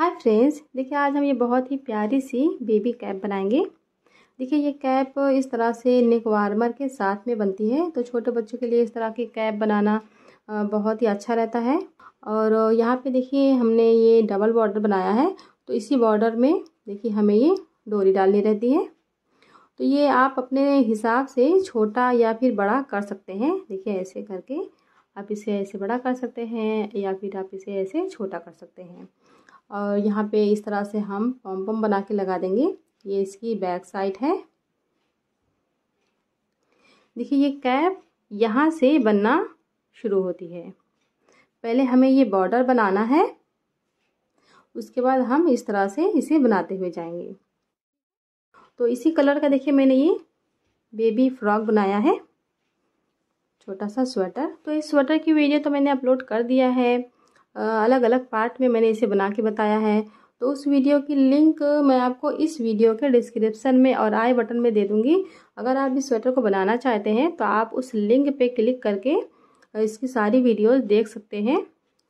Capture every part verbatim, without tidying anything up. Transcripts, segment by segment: Hi friends, देखिए आज हम ये बहुत ही प्यारी सी बेबी कैप बनाएंगे। देखिए ये कैप इस तरह से नेक वार्मर के साथ में बनती है, तो छोटे बच्चों के लिए इस तरह की कैप बनाना बहुत ही अच्छा रहता है। और यहाँ पे देखिए हमने ये डबल बॉर्डर बनाया है, तो इसी बॉर्डर में देखिए हमें ये डोरी डालनी रहती है। तो ये आप अपने हिसाब से छोटा या फिर बड़ा कर सकते हैं। देखिए ऐसे करके आप इसे ऐसे बड़ा कर सकते हैं या फिर आप इसे ऐसे छोटा कर सकते हैं। और यहाँ पे इस तरह से हम पॉम पॉम बना के लगा देंगे। ये इसकी बैक साइड है। देखिए ये कैप यहाँ से बनना शुरू होती है। पहले हमें ये बॉर्डर बनाना है, उसके बाद हम इस तरह से इसे बनाते हुए जाएंगे। तो इसी कलर का देखिए मैंने ये बेबी फ्रॉक बनाया है, छोटा सा स्वेटर। तो इस स्वेटर की वीडियो तो मैंने अपलोड कर दिया है, अलग अलग पार्ट में मैंने इसे बना के बताया है। तो उस वीडियो की लिंक मैं आपको इस वीडियो के डिस्क्रिप्शन में और आई बटन में दे दूँगी। अगर आप इस स्वेटर को बनाना चाहते हैं तो आप उस लिंक पे क्लिक करके इसकी सारी वीडियोस देख सकते हैं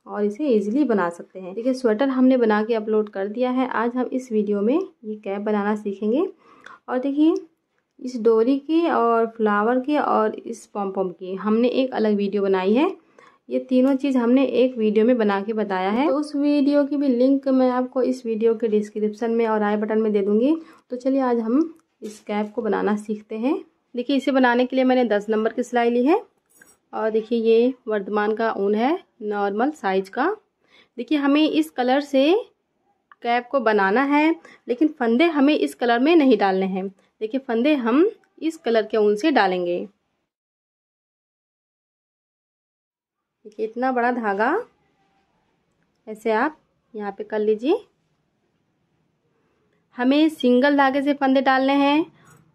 और इसे इजीली बना सकते हैं। देखिए स्वेटर हमने बना के अपलोड कर दिया है। आज हम इस वीडियो में ये कैप बनाना सीखेंगे। और देखिए इस डोरी के और फ्लावर के और इस पॉम पॉम की हमने एक अलग वीडियो बनाई है। ये तीनों चीज़ हमने एक वीडियो में बना के बताया है। तो उस वीडियो की भी लिंक मैं आपको इस वीडियो के डिस्क्रिप्शन में और आई बटन में दे दूँगी। तो चलिए आज हम इस कैप को बनाना सीखते हैं। देखिए इसे बनाने के लिए मैंने दस नंबर की सिलाई ली है। और देखिए ये वर्धमान का ऊन है, नॉर्मल साइज का। देखिए हमें इस कलर से कैप को बनाना है, लेकिन फंदे हमें इस कलर में नहीं डालने हैं। देखिए फंदे हम इस कलर के ऊन से डालेंगे। देखिए इतना बड़ा धागा ऐसे आप यहाँ पे कर लीजिए। हमें सिंगल धागे से फंदे डालने हैं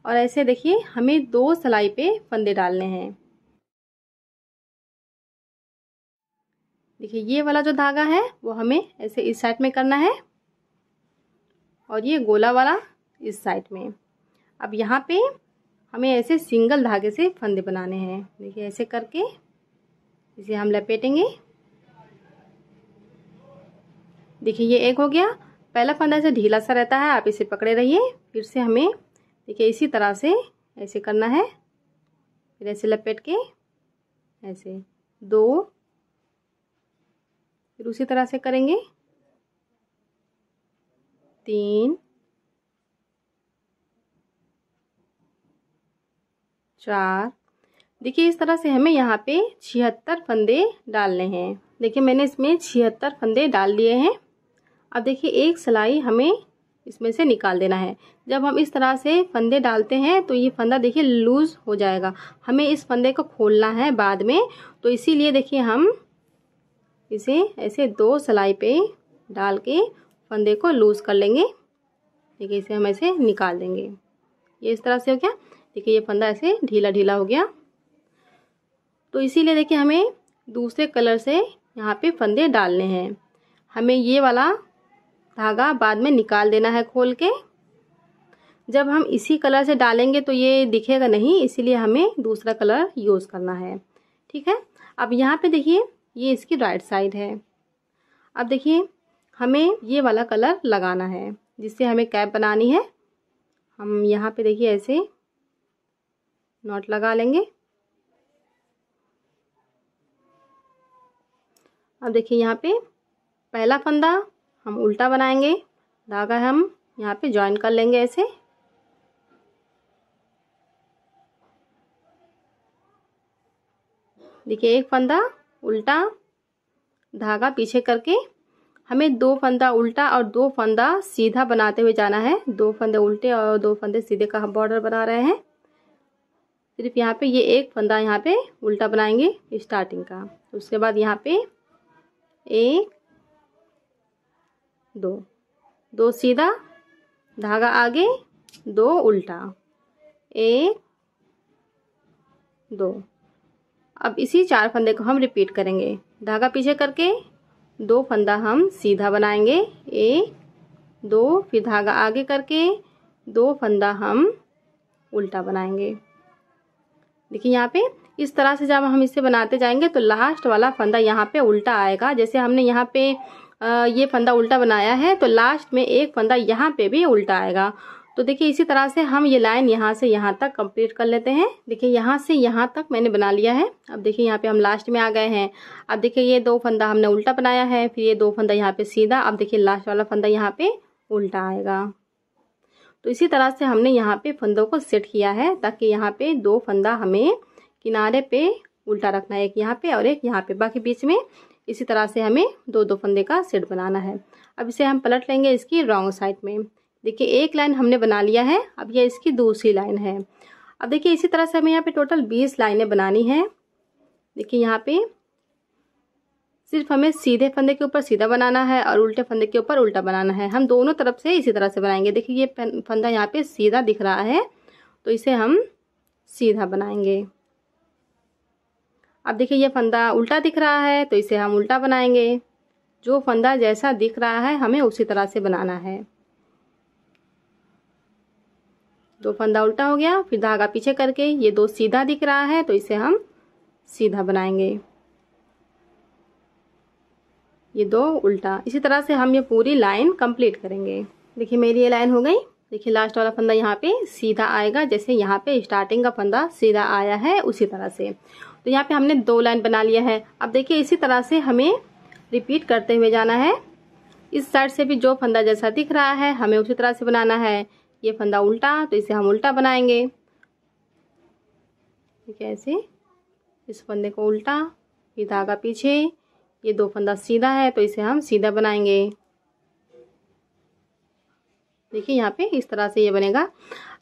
और ऐसे देखिए हमें दो सिलाई पे फंदे डालने हैं। देखिए ये वाला जो धागा है वो हमें ऐसे इस साइड में करना है और ये गोला वाला इस साइड में। अब यहाँ पे हमें ऐसे सिंगल धागे से फंदे बनाने हैं। देखिए ऐसे करके इसे हम लपेटेंगे। देखिए ये एक हो गया। पहला फंदा ऐसे ढीला सा रहता है, आप इसे पकड़े रहिए। फिर से हमें देखिए इसी तरह से ऐसे करना है, फिर ऐसे लपेट के ऐसे दो, फिर उसी तरह से करेंगे तीन, चार। देखिए इस तरह से हमें यहाँ पे छिहत्तर फंदे डालने हैं। देखिए मैंने इसमें छिहत्तर फंदे डाल लिए हैं। अब देखिए एक सिलाई हमें इसमें से निकाल देना है। जब हम इस तरह से फंदे डालते हैं तो ये फंदा देखिए लूज़ हो जाएगा, हमें इस फंदे को खोलना है बाद में। तो इसीलिए देखिए हम इसे ऐसे दो सिलाई पे डाल के फंदे को लूज़ कर लेंगे। देखिए इसे हम ऐसे निकाल देंगे। ये इस तरह से हो गया। देखिए ये फंदा ऐसे ढीला ढीला हो गया। तो इसीलिए देखिए हमें दूसरे कलर से यहाँ पे फंदे डालने हैं। हमें ये वाला धागा बाद में निकाल देना है खोल के। जब हम इसी कलर से डालेंगे तो ये दिखेगा नहीं, इसीलिए हमें दूसरा कलर यूज़ करना है। ठीक है। अब यहाँ पे देखिए ये इसकी राइट साइड है। अब देखिए हमें ये वाला कलर लगाना है जिससे हमें कैप बनानी है। हम यहाँ पे देखिए ऐसे नॉट लगा लेंगे। अब देखिए यहाँ पे पहला फंदा हम उल्टा बनाएंगे, धागा हम यहाँ पे जॉइन कर लेंगे ऐसे। देखिए एक फंदा उल्टा, धागा पीछे करके हमें दो फंदा उल्टा और दो फंदा सीधा बनाते हुए जाना है। दो फंदे उल्टे और दो फंदे सीधे का हम बॉर्डर बना रहे हैं। सिर्फ यहाँ पे ये एक फंदा यहाँ पे उल्टा बनाएंगे स्टार्टिंग का। उसके बाद यहाँ पे एक, दो, दो सीधा, धागा आगे, दो उल्टा, एक, दो। अब इसी चार फंदे को हम रिपीट करेंगे। धागा पीछे करके दो फंदा हम सीधा बनाएंगे, एक, दो, फिर धागा आगे करके दो फंदा हम उल्टा बनाएंगे। देखिए यहाँ पे इस तरह से जब हम इसे बनाते जाएंगे तो लास्ट वाला फंदा यहाँ पे उल्टा आएगा। जैसे हमने यहाँ पे ये फंदा उल्टा बनाया है तो लास्ट में एक फंदा यहाँ पे भी उल्टा आएगा। तो देखिए इसी तरह से हम ये लाइन यहाँ से यहाँ तक कंप्लीट कर लेते हैं। देखिए यहाँ से यहाँ तक मैंने बना लिया है। अब देखिए यहाँ पे हम लास्ट में आ गए हैं। अब देखिए ये दो फंदा हमने उल्टा बनाया है, फिर ये दो फंदा यहाँ पे सीधा, अब देखिए लास्ट वाला फंदा यहाँ पे उल्टा आएगा। तो इसी तरह से हमने यहाँ पे फंदों को सेट किया है ताकि यहाँ पे दो फंदा हमें किनारे पे उल्टा रखना है, एक यहाँ पे और एक यहाँ पे, बाकी बीच में इसी तरह से हमें दो दो फंदे का सेट बनाना है। अब इसे हम पलट लेंगे इसकी रॉन्ग साइड में। देखिए एक लाइन हमने बना लिया है, अब ये इसकी दूसरी लाइन है। अब देखिए इसी तरह से हमें यहाँ पे टोटल बीस लाइनें बनानी है। देखिए यहाँ पे सिर्फ हमें सीधे फंदे के ऊपर सीधा बनाना है और उल्टे फंदे के ऊपर उल्टा बनाना है। हम दोनों तरफ से इसी तरह से बनाएंगे। देखिए ये फंदा यहाँ पे सीधा दिख रहा है तो इसे हम सीधा बनाएंगे। अब देखिए ये फंदा उल्टा दिख रहा है तो इसे हम उल्टा बनाएंगे। जो फंदा जैसा दिख रहा है हमें उसी तरह से बनाना है। दो फंदा उल्टा हो गया, फिर धागा पीछे करके ये दो सीधा दिख रहा है तो इसे हम सीधा बनाएंगे, ये दो उल्टा। इसी तरह से हम ये पूरी लाइन कंप्लीट करेंगे। देखिए मेरी ये लाइन हो गई। देखिए लास्ट वाला फंदा यहाँ पे सीधा आएगा, जैसे यहाँ पे स्टार्टिंग का फंदा सीधा आया है उसी तरह से। तो यहाँ पे हमने दो लाइन बना लिया है। अब देखिए इसी तरह से हमें रिपीट करते हुए जाना है। इस साइड से भी जो फंदा जैसा दिख रहा है हमें उसी तरह से बनाना है। ये फंदा उल्टा तो इसे हम उल्टा बनाएंगे। ठीक है, ऐसे इस फंदे को उल्टा, ये धागा पीछे, ये दो फंदा सीधा है तो इसे हम सीधा बनाएंगे। देखिए यहाँ पे इस तरह से ये बनेगा।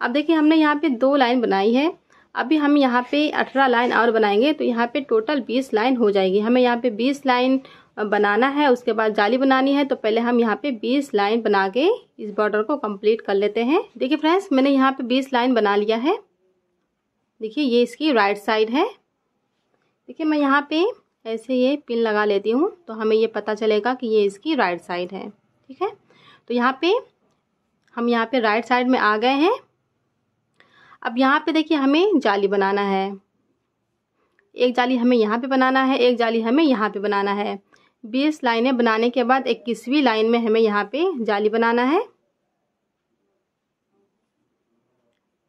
अब देखिए हमने यहाँ पे दो लाइन बनाई है, अभी हम यहाँ पे अठारह लाइन और बनाएंगे तो यहाँ पे टोटल बीस लाइन हो जाएगी। हमें यहाँ पे बीस लाइन बनाना है, उसके बाद जाली बनानी है। तो पहले हम यहाँ पे बीस लाइन बना के इस बॉर्डर को कंप्लीट कर लेते हैं। देखिए फ्रेंड्स मैंने यहाँ पे बीस लाइन बना लिया है। देखिए ये इसकी राइट साइड है। देखिए मैं यहाँ पे ऐसे ये पिन लगा लेती हूँ तो हमें ये पता चलेगा कि ये इसकी राइट साइड है। ठीक है, तो यहाँ पे हम यहाँ पे राइट साइड में आ गए हैं। अब यहाँ पे देखिए हमें जाली बनाना है। एक जाली हमें यहाँ पे बनाना है, एक जाली हमें यहाँ पे बनाना है। बीस लाइनें बनाने के बाद इक्कीसवीं लाइन में हमें यहाँ पे जाली बनाना है।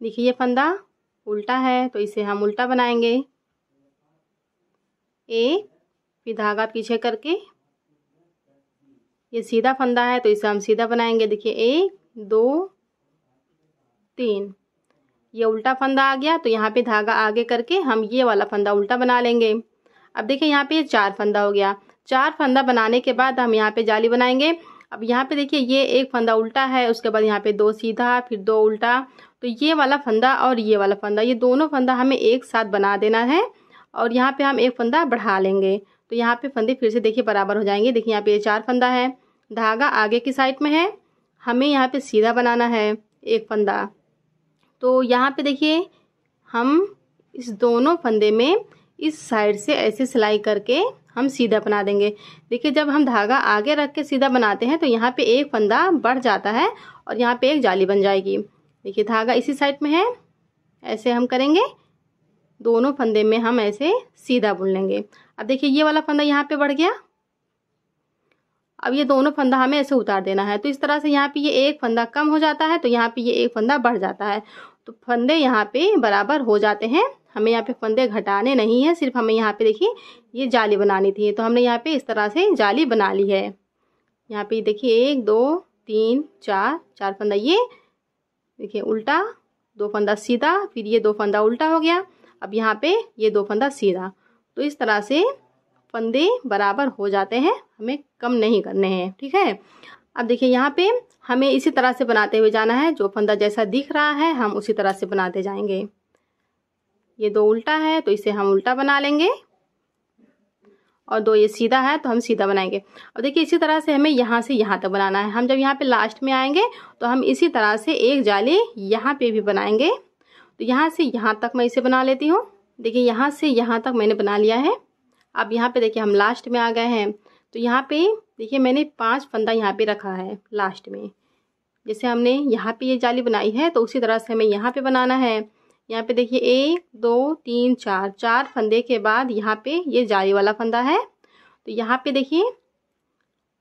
देखिए ये फंदा उल्टा है तो इसे हम उल्टा बनाएंगे। एक, फिर धागा पीछे करके ये सीधा फंदा है तो इसे हम सीधा बनाएंगे। देखिए एक, दो, तीन, ये उल्टा फंदा आ गया तो यहाँ पे धागा आगे करके हम ये वाला फंदा उल्टा बना लेंगे। अब देखिए यहाँ पे ये चार फंदा हो गया। चार फंदा बनाने के बाद हम यहाँ पे जाली बनाएंगे। अब यहाँ पे देखिए ये एक फंदा उल्टा है, उसके बाद यहाँ पे दो सीधा, फिर दो उल्टा, तो ये वाला फंदा और ये वाला फंदा, ये दोनों फंदा हमें एक साथ बना देना है और यहाँ पे हम एक फंदा बढ़ा लेंगे। तो यहाँ पे फंदे फिर से देखिए बराबर हो जाएंगे। देखिए यहाँ पे ये चार फंदा है, धागा आगे की साइड में है, हमें यहाँ पे सीधा बनाना है एक फंदा। तो यहाँ पे देखिए हम इस दोनों फंदे में इस साइड से ऐसे सिलाई करके हम सीधा बना देंगे। देखिए जब हम धागा आगे रख के सीधा बनाते हैं तो यहाँ पे एक फंदा बढ़ जाता है और यहाँ पे एक जाली बन जाएगी। देखिए धागा इसी साइड में है, ऐसे हम करेंगे, दोनों फंदे में हम ऐसे सीधा बुन लेंगे। अब देखिए ये वाला फंदा यहाँ पे बढ़ गया। अब ये दोनों फंदा हमें ऐसे उतार देना है। तो इस तरह से यहाँ पे ये एक फंदा कम हो जाता है तो यहाँ पे ये एक फंदा बढ़ जाता है, तो फंदे यहाँ पे बराबर हो जाते हैं। हमें यहाँ पे फंदे घटाने नहीं है, सिर्फ हमें यहाँ पे देखिए ये जाली बनानी थी तो हमने यहाँ पे इस तरह से जाली बना ली है। यहाँ पे देखिए एक, दो, तीन, चार, चार फंदा ये देखिए उल्टा, दो फंदा सीधा, फिर ये दो फंदा उल्टा हो गया, अब यहाँ पे ये दो फंदा सीधा। तो इस तरह से फंदे बराबर हो जाते हैं, हमें कम नहीं करने हैं। ठीक है, अब देखिए यहाँ पे हमें इसी तरह से बनाते हुए जाना है। जो फंदा जैसा दिख रहा है हम उसी तरह से बनाते जाएंगे। ये दो उल्टा है तो इसे हम उल्टा बना लेंगे और दो ये सीधा है तो हम सीधा बनाएंगे। अब देखिए इसी तरह से हमें यहाँ से यहाँ तक बनाना है। हम जब यहाँ पे लास्ट में आएंगे तो हम इसी तरह से एक जाली यहाँ पे भी बनाएंगे। तो यहाँ से यहाँ तक मैं इसे बना लेती हूँ। देखिए यहाँ से यहाँ तक मैंने बना लिया है। अब यहाँ पे देखिए हम लास्ट में आ गए हैं। तो यहाँ पे देखिए मैंने पांच फंदा यहाँ पे रखा है लास्ट में। जैसे हमने यहाँ पे ये जाली बनाई है तो उसी तरह से हमें यहाँ पे बनाना है। यहाँ पे देखिए एक, दो, तीन, चार, चार फंदे के बाद यहाँ पे ये जाली वाला फंदा है। तो यहाँ पे देखिए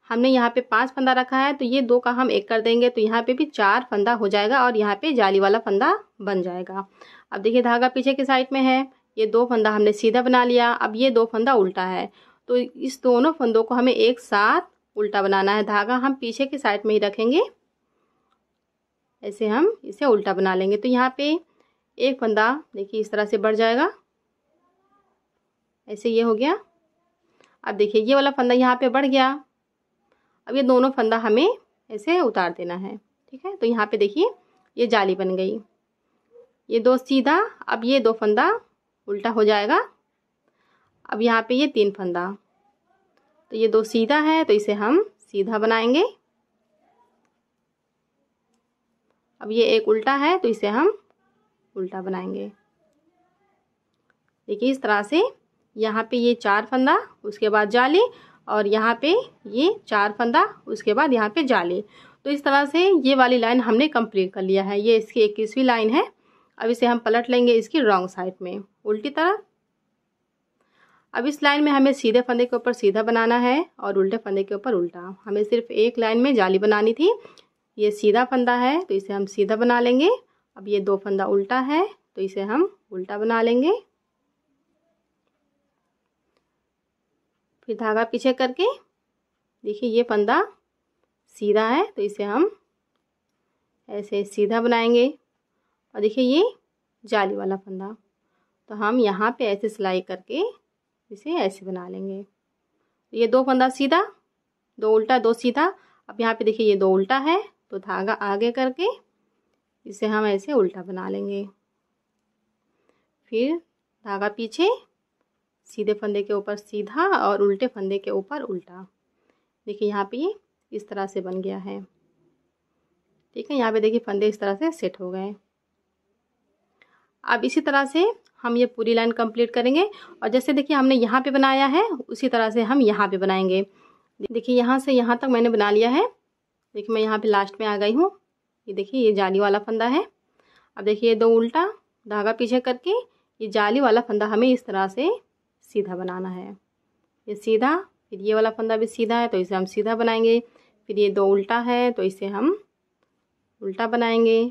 हमने यहाँ पे पाँच फंदा रखा है तो ये दो का हम एक कर देंगे तो यहाँ पे भी चार फंदा हो जाएगा और यहाँ पे जाली वाला फंदा बन जाएगा। अब देखिए धागा पीछे की साइड में है, ये दो फंदा हमने सीधा बना लिया। अब ये दो फंदा उल्टा है तो इस दोनों फंदों को हमें एक साथ उल्टा बनाना है। धागा हम पीछे की साइड में ही रखेंगे, ऐसे हम इसे उल्टा बना लेंगे तो यहाँ पे एक फंदा देखिए इस तरह से बढ़ जाएगा, ऐसे ये हो गया। अब देखिए ये वाला फंदा यहाँ पे बढ़ गया। अब ये दोनों फंदा हमें ऐसे उतार देना है, ठीक है। तो यहाँ पे देखिए ये जाली बन गई, ये दो सीधा, अब ये दो फंदा उल्टा हो जाएगा। अब यहाँ पे ये तीन फंदा, तो ये दो सीधा है तो इसे हम सीधा बनाएंगे। अब ये एक उल्टा है तो इसे हम उल्टा बनाएंगे। देखिए इस तरह से यहाँ पे ये चार फंदा, उसके बाद जाली, और यहाँ पे ये चार फंदा, उसके बाद यहाँ पे जाली। तो इस तरह से ये वाली लाइन हमने कंप्लीट कर लिया है। ये इसकी इक्कीसवीं लाइन है। अब इसे हम पलट लेंगे इसकी रॉन्ग साइड में, उल्टी तरफ। अब इस लाइन में हमें सीधे फंदे के ऊपर सीधा बनाना है और उल्टे फंदे के ऊपर उल्टा। हमें सिर्फ एक लाइन में जाली बनानी थी। ये सीधा फंदा है तो इसे हम सीधा बना लेंगे। अब ये दो फंदा उल्टा है तो इसे हम उल्टा बना लेंगे। फिर धागा पीछे करके देखिए ये फंदा सीधा है तो इसे हम ऐसे सीधा बनाएंगे। और देखिए ये जाली वाला फंदा तो हम यहाँ पे ऐसे सिलाई करके इसे ऐसे बना लेंगे। ये दो फंदा सीधा, दो उल्टा, दो सीधा। अब यहाँ पे देखिए ये दो उल्टा है तो धागा आगे करके इसे हम ऐसे उल्टा बना लेंगे। फिर धागा पीछे, सीधे फंदे के ऊपर सीधा और उल्टे फंदे के ऊपर उल्टा। देखिए यहाँ पे ये इस तरह से बन गया है, ठीक है। यहाँ पे देखिए फंदे इस तरह से सेट हो गए। अब इसी तरह से हम ये पूरी लाइन कंप्लीट करेंगे और जैसे देखिए हमने यहाँ पे बनाया है उसी तरह से हम यहाँ पे बनाएंगे। देखिए यहाँ से यहाँ तक मैंने बना लिया है। देखिए मैं यहाँ पे लास्ट में आ गई हूँ। ये देखिए ये जाली वाला फंदा है। अब देखिए ये दो उल्टा, धागा पीछे करके ये जाली वाला फंदा हमें इस तरह से सीधा बनाना है। ये सीधा, फिर ये वाला फंदा भी सीधा है तो इसे हम सीधा बनाएंगे। फिर ये दो उल्टा है तो इसे हम उल्टा बनाएंगे।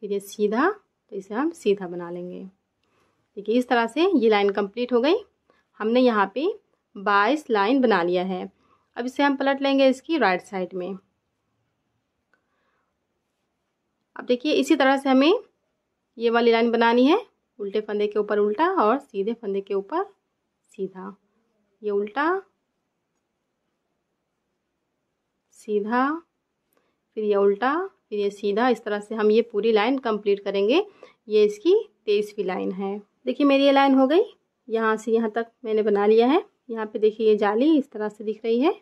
फिर ये सीधा तो इसे हम सीधा बना लेंगे। देखिए इस तरह से ये लाइन कंप्लीट हो गई। हमने यहाँ पे बाईस लाइन बना लिया है। अब इसे हम पलट लेंगे इसकी राइट साइड में। अब देखिए इसी तरह से हमें ये वाली लाइन बनानी है, उल्टे फंदे के ऊपर उल्टा और सीधे फंदे के ऊपर सीधा। ये उल्टा, सीधा, फिर ये उल्टा, फिर ये सीधा। इस तरह से हम ये पूरी लाइन कंप्लीट करेंगे। ये इसकी तेईसवीं लाइन है। देखिए मेरी ये लाइन हो गई। यहाँ से यहाँ तक मैंने बना लिया है। यहाँ पे देखिए ये जाली इस तरह से दिख रही है।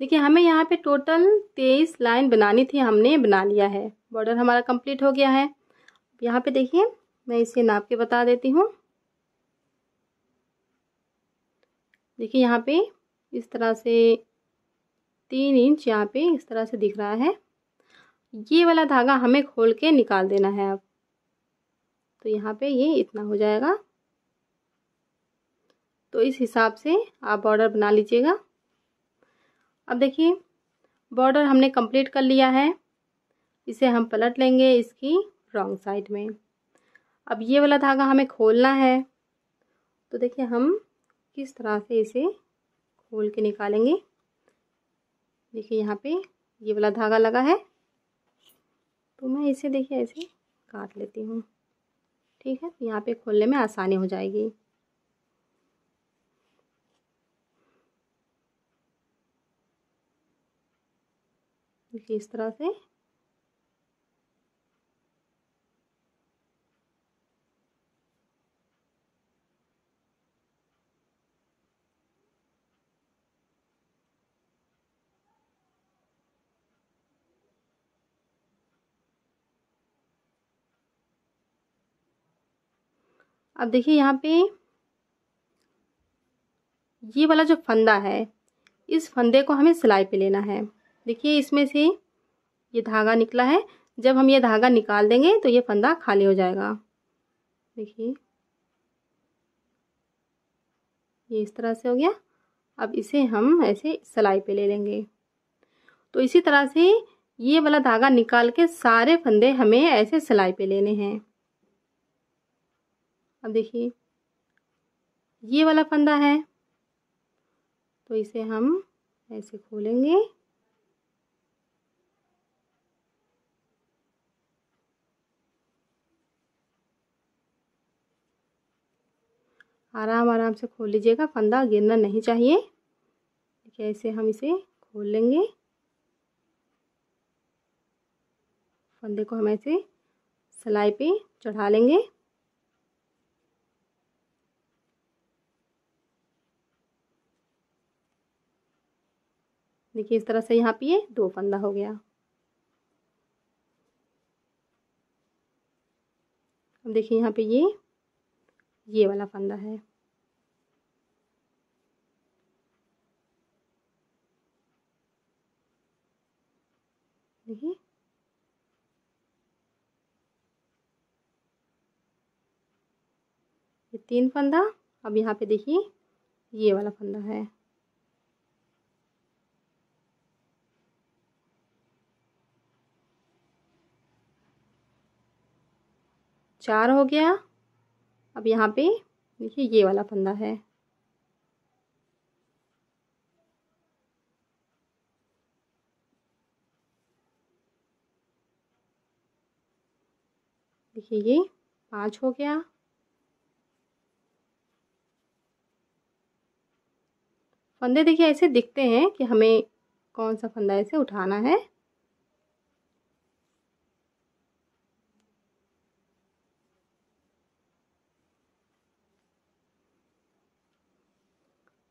देखिए हमें यहाँ पे टोटल तेईस लाइन बनानी थी, हमने बना लिया है। बॉर्डर हमारा कंप्लीट हो गया है। यहाँ पे देखिए मैं इसे नाप के बता देती हूँ। देखिए यहाँ पे इस तरह से तीन इंच यहाँ पे इस तरह से दिख रहा है। ये वाला धागा हमें खोल के निकाल देना है। अब तो यहाँ पे ये इतना हो जाएगा। तो इस हिसाब से आप बॉर्डर बना लीजिएगा। अब देखिए बॉर्डर हमने कंप्लीट कर लिया है। इसे हम पलट लेंगे इसकी रॉन्ग साइड में। अब ये वाला धागा हमें खोलना है तो देखिए हम किस तरह से इसे खोल के निकालेंगे। देखिए यहाँ पे ये वाला धागा लगा है तो मैं इसे देखिए ऐसे काट लेती हूँ, ठीक है। तो यहाँ पे खोलने में आसानी हो जाएगी। देखिए इस तरह से अब देखिए यहाँ पे ये वाला जो फंदा है इस फंदे को हमें सिलाई पे लेना है। देखिए इसमें से ये धागा निकला है। जब हम ये धागा निकाल देंगे तो ये फंदा खाली हो जाएगा। देखिए ये इस तरह से हो गया। अब इसे हम ऐसे सिलाई पे ले लेंगे। तो इसी तरह से ये वाला धागा निकाल के सारे फंदे हमें ऐसे सिलाई पे लेने हैं। अब देखिए ये वाला फंदा है तो इसे हम ऐसे खोलेंगे। आराम आराम से खोल लीजिएगा, फंदा गिरना नहीं चाहिए। देखिए ऐसे हम इसे खोल लेंगे, फंदे को हम ऐसे सिलाई पे चढ़ा लेंगे। देखिए इस तरह से यहाँ पे ये दो फंदा हो गया। अब देखिए यहाँ पे ये ये वाला फंदा है। देखिए ये तीन फंदा। अब यहाँ पे देखिए ये वाला फंदा है। चार हो गया। अब यहाँ पे देखिए ये वाला फंदा है। देखिए ये पाँच हो गया। फंदे देखिए ऐसे दिखते हैं कि हमें कौन सा फंदा ऐसे उठाना है।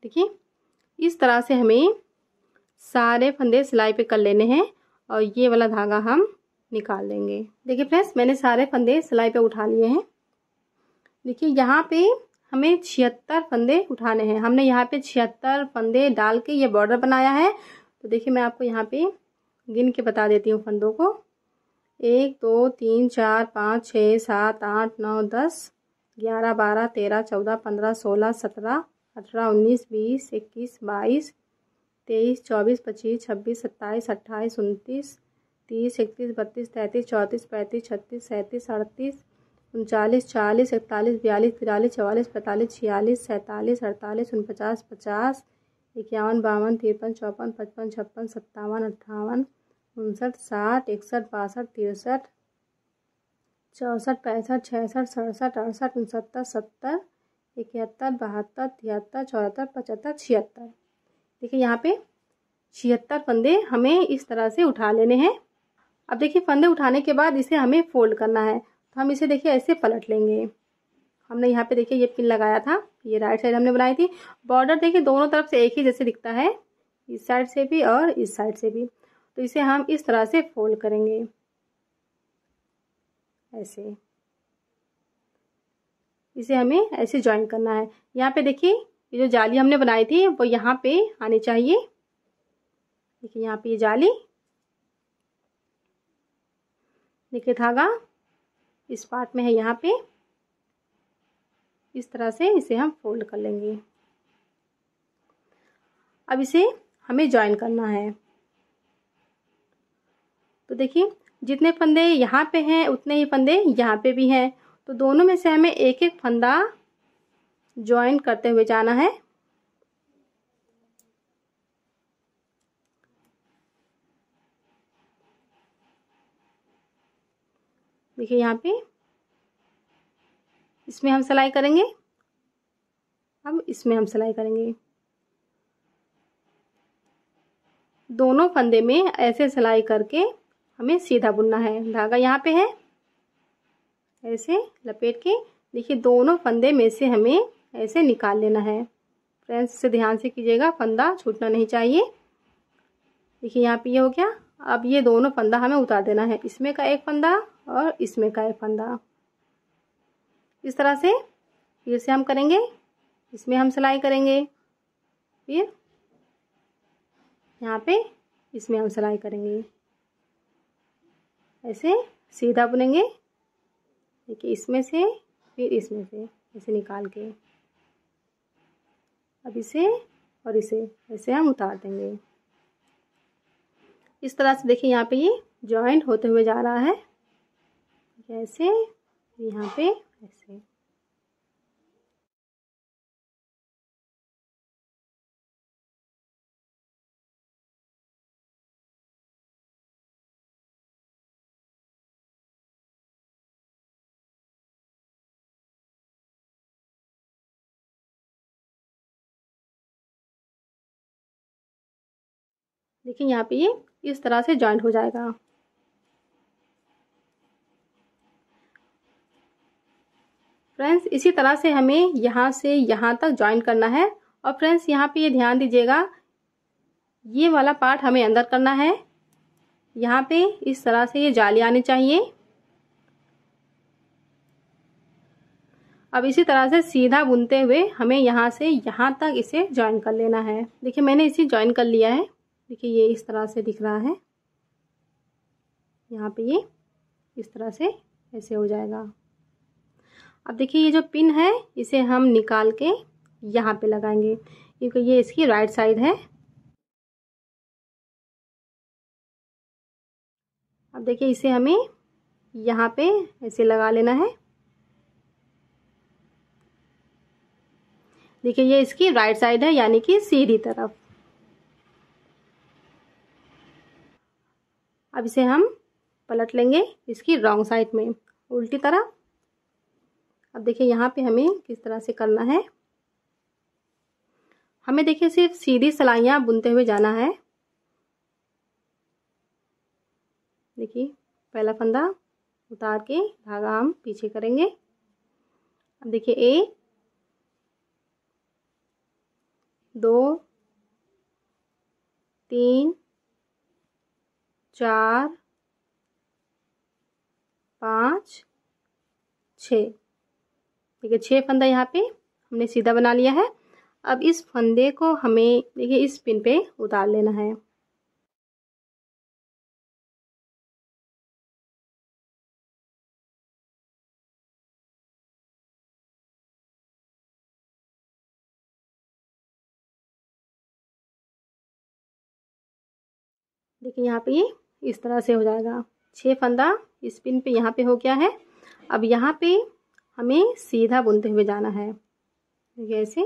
देखिए इस तरह से हमें सारे फंदे सिलाई पे कर लेने हैं और ये वाला धागा हम निकाल देंगे। देखिए फ्रेंड्स मैंने सारे फंदे सिलाई पे उठा लिए हैं। देखिए यहाँ पे हमें छिहत्तर फंदे उठाने हैं। हमने यहाँ पे छिहत्तर फंदे डाल के ये बॉर्डर बनाया है। तो देखिए मैं आपको यहाँ पे गिन के बता देती हूँ फंदों को। एक दो तीन चार पाँच छः सात आठ नौ दस ग्यारह बारह तेरह चौदह पंद्रह सोलह सत्रह अठारह उन्नीस बीस इक्कीस बाईस तेईस चौबीस पच्चीस छब्बीस सत्ताईस अट्ठाईस उनतीस तीस इकतीस बत्तीस तैंतीस चौंतीस पैंतीस छत्तीस सैंतीस अड़तीस उनचालीस चालीस इकतालीस बयालीस तिरालीस चौवालीस पैंतालीस छियालीस सैंतालीस अड़तालीस उनपचास पचास इक्यावन बावन तिरपन चौपन पचपन छप्पन सत्तावन अट्ठावन उनसठ साठ इकसठ बासठ तिरसठ चौंसठ पैंसठ छियासठ सड़सठ अड़सठ उनसत्तर सत्तर इकहत्तर बहत्तर तिहत्तर चौहत्तर पचहत्तर छिहत्तर। देखिए यहाँ पे छिहत्तर फंदे हमें इस तरह से उठा लेने हैं। अब देखिए फंदे उठाने के बाद इसे हमें फोल्ड करना है। तो हम इसे देखिए ऐसे पलट लेंगे। हमने यहाँ पे देखिए ये पिन लगाया था, ये राइट साइड हमने बनाई थी। बॉर्डर देखिए दोनों तरफ से एक ही जैसे दिखता है, इस साइड से भी और इस साइड से भी। तो इसे हम इस तरह से फोल्ड करेंगे ऐसे। इसे हमें ऐसे ज्वाइन करना है। यहाँ पे देखिए ये जो जाली हमने बनाई थी वो यहाँ पे आनी चाहिए। देखिए यहाँ पे ये जाली, देखिए धागा इस पार्ट में है। यहाँ पे इस तरह से इसे हम फोल्ड कर लेंगे। अब इसे हमें ज्वाइन करना है। तो देखिए जितने फंदे यहाँ पे हैं उतने ही फंदे यहाँ पे भी हैं। तो दोनों में से हमें एक एक फंदा ज्वाइन करते हुए जाना है। देखिए यहाँ पे इसमें हम सिलाई करेंगे, अब इसमें हम सिलाई करेंगे। दोनों फंदे में ऐसे सिलाई करके हमें सीधा बुनना है। धागा यहाँ पे है, ऐसे लपेट के देखिए दोनों फंदे में से हमें ऐसे निकाल लेना है। फ्रेंड्स इसे ध्यान से कीजिएगा, फंदा छूटना नहीं चाहिए। देखिए यहाँ पे ये हो गया। अब ये दोनों फंदा हमें उतार देना है, इसमें का एक फंदा और इसमें का एक फंदा। इस तरह से फिर से हम करेंगे। इसमें हम सिलाई करेंगे, फिर यहाँ पे इसमें हम सिलाई करेंगे। ऐसे सीधा बुनेंगे। देखिए इसमें से फिर इसमें से ऐसे निकाल के अब इसे और इसे ऐसे हम उतार देंगे। इस तरह से देखिए यहाँ पे ये जॉइंट होते हुए जा रहा है, जैसे यहाँ पे ऐसे। देखिए यहाँ पे ये इस तरह से जॉइंट हो जाएगा। फ्रेंड्स इसी तरह से हमें यहाँ से यहाँ तक जॉइंट करना है। और फ्रेंड्स यहाँ पे ये ध्यान दीजिएगा, ये वाला पार्ट हमें अंदर करना है। यहाँ पे इस तरह से ये जाली आनी चाहिए। अब इसी तरह से सीधा बुनते हुए हमें यहाँ से यहाँ तक इसे जॉइन कर लेना है। देखिए मैंने इसे जॉइन कर लिया है। देखिए ये इस तरह से दिख रहा है, यहाँ पे ये इस तरह से ऐसे हो जाएगा। अब देखिए ये जो पिन है इसे हम निकाल के यहाँ पे लगाएंगे, क्योंकि ये इसकी राइट साइड है। अब देखिए इसे हमें यहाँ पे ऐसे लगा लेना है। देखिए ये इसकी राइट साइड है, यानी कि सीधी तरफ। अब इसे हम पलट लेंगे इसकी रॉन्ग साइड में, उल्टी तरफ। अब देखिए यहाँ पे हमें किस तरह से करना है। हमें देखिए सिर्फ सीधी सलाइयाँ बुनते हुए जाना है। देखिए पहला फंदा उतार के धागा हम पीछे करेंगे। अब देखिए एक, दो, तीन, चार, पाँच, छः। देखिए छः फंदा यहाँ पे हमने सीधा बना लिया है। अब इस फंदे को हमें देखिए इस पिन पे उतार लेना है। देखिए यहाँ पे ये इस तरह से हो जाएगा। छः फंदा इस पिन पे यहाँ पे हो गया है। अब यहाँ पे हमें सीधा बुनते हुए जाना है, देखिए ऐसे।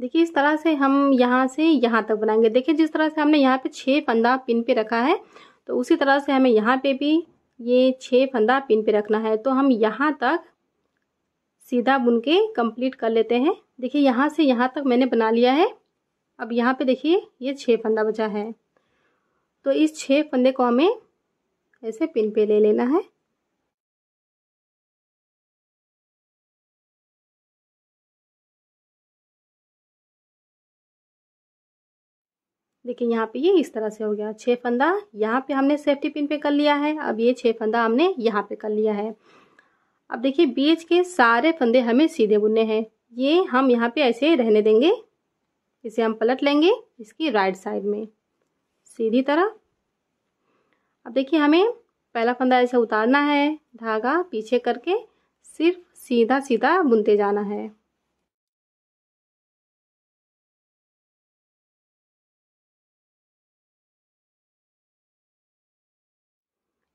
देखिए इस तरह से हम यहाँ से यहाँ तक बनाएंगे। देखिए जिस तरह से हमने यहाँ पे छः फंदा पिन पे रखा है, तो उसी तरह से हमें यहाँ पे भी ये छः फंदा पिन पे रखना है। तो हम यहाँ तक सीधा बुन के कंप्लीट कर लेते हैं। देखिए यहाँ से यहाँ तक मैंने बना लिया है। अब यहाँ पे देखिए ये छः फंदा बचा है, तो इस छः फंदे को हमें ऐसे पिन पे ले लेना है। देखिए यहाँ पे ये इस तरह से हो गया। छः फंदा यहाँ पे हमने सेफ्टी पिन पे कर लिया है। अब ये छः फंदा हमने यहाँ पे कर लिया है। अब देखिए बीच के सारे फंदे हमें सीधे बुनने हैं। ये हम यहाँ पे ऐसे रहने देंगे। इसे हम पलट लेंगे इसकी राइट साइड में, सीधी तरह। अब देखिए हमें पहला फंदा ऐसे उतारना है, धागा पीछे करके सिर्फ सीधा सीधा बुनते जाना है।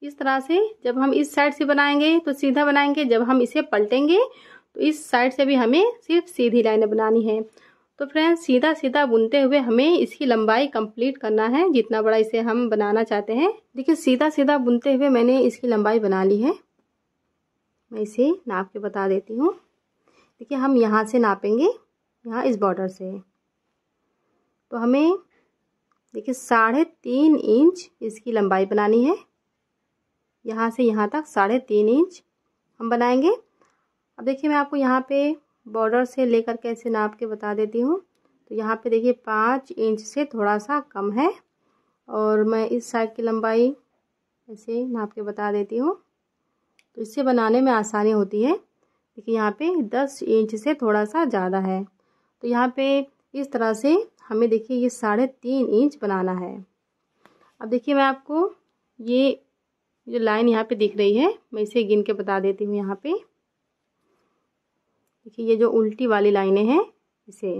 इस तरह से जब हम इस साइड से बनाएंगे तो सीधा बनाएंगे, जब हम इसे पलटेंगे तो इस साइड से भी हमें सिर्फ सीधी लाइनें बनानी है। तो फ्रेंड्स सीधा सीधा बुनते हुए हमें इसकी लंबाई कंप्लीट करना है, जितना बड़ा इसे हम बनाना चाहते हैं। देखिए सीधा सीधा बुनते हुए मैंने इसकी लंबाई बना ली है। मैं इसे नाप के बता देती हूँ। देखिए हम यहाँ से नापेंगे, यहाँ इस बॉर्डर से, तो हमें देखिए साढ़े तीन इंच इसकी लंबाई बनानी है। यहाँ से यहाँ तक साढ़े तीन इंच हम बनाएंगे। अब देखिए मैं आपको यहाँ पे बॉर्डर से लेकर के ऐसे नाप के बता देती हूँ। तो यहाँ पे देखिए पाँच इंच से थोड़ा सा कम है, और मैं इस साइड की लंबाई ऐसे नाप के बता देती हूँ, तो इससे बनाने में आसानी होती है। देखिए यहाँ पे दस इंच से थोड़ा सा ज़्यादा है, तो यहाँ पे इस तरह से हमें देखिए ये साढ़े तीन इंच बनाना है। अब देखिए मैं आपको ये जो लाइन यहाँ पे दिख रही है मैं इसे गिन के बता देती हूँ। यहाँ पे देखिए ये जो उल्टी वाली लाइनें हैं इसे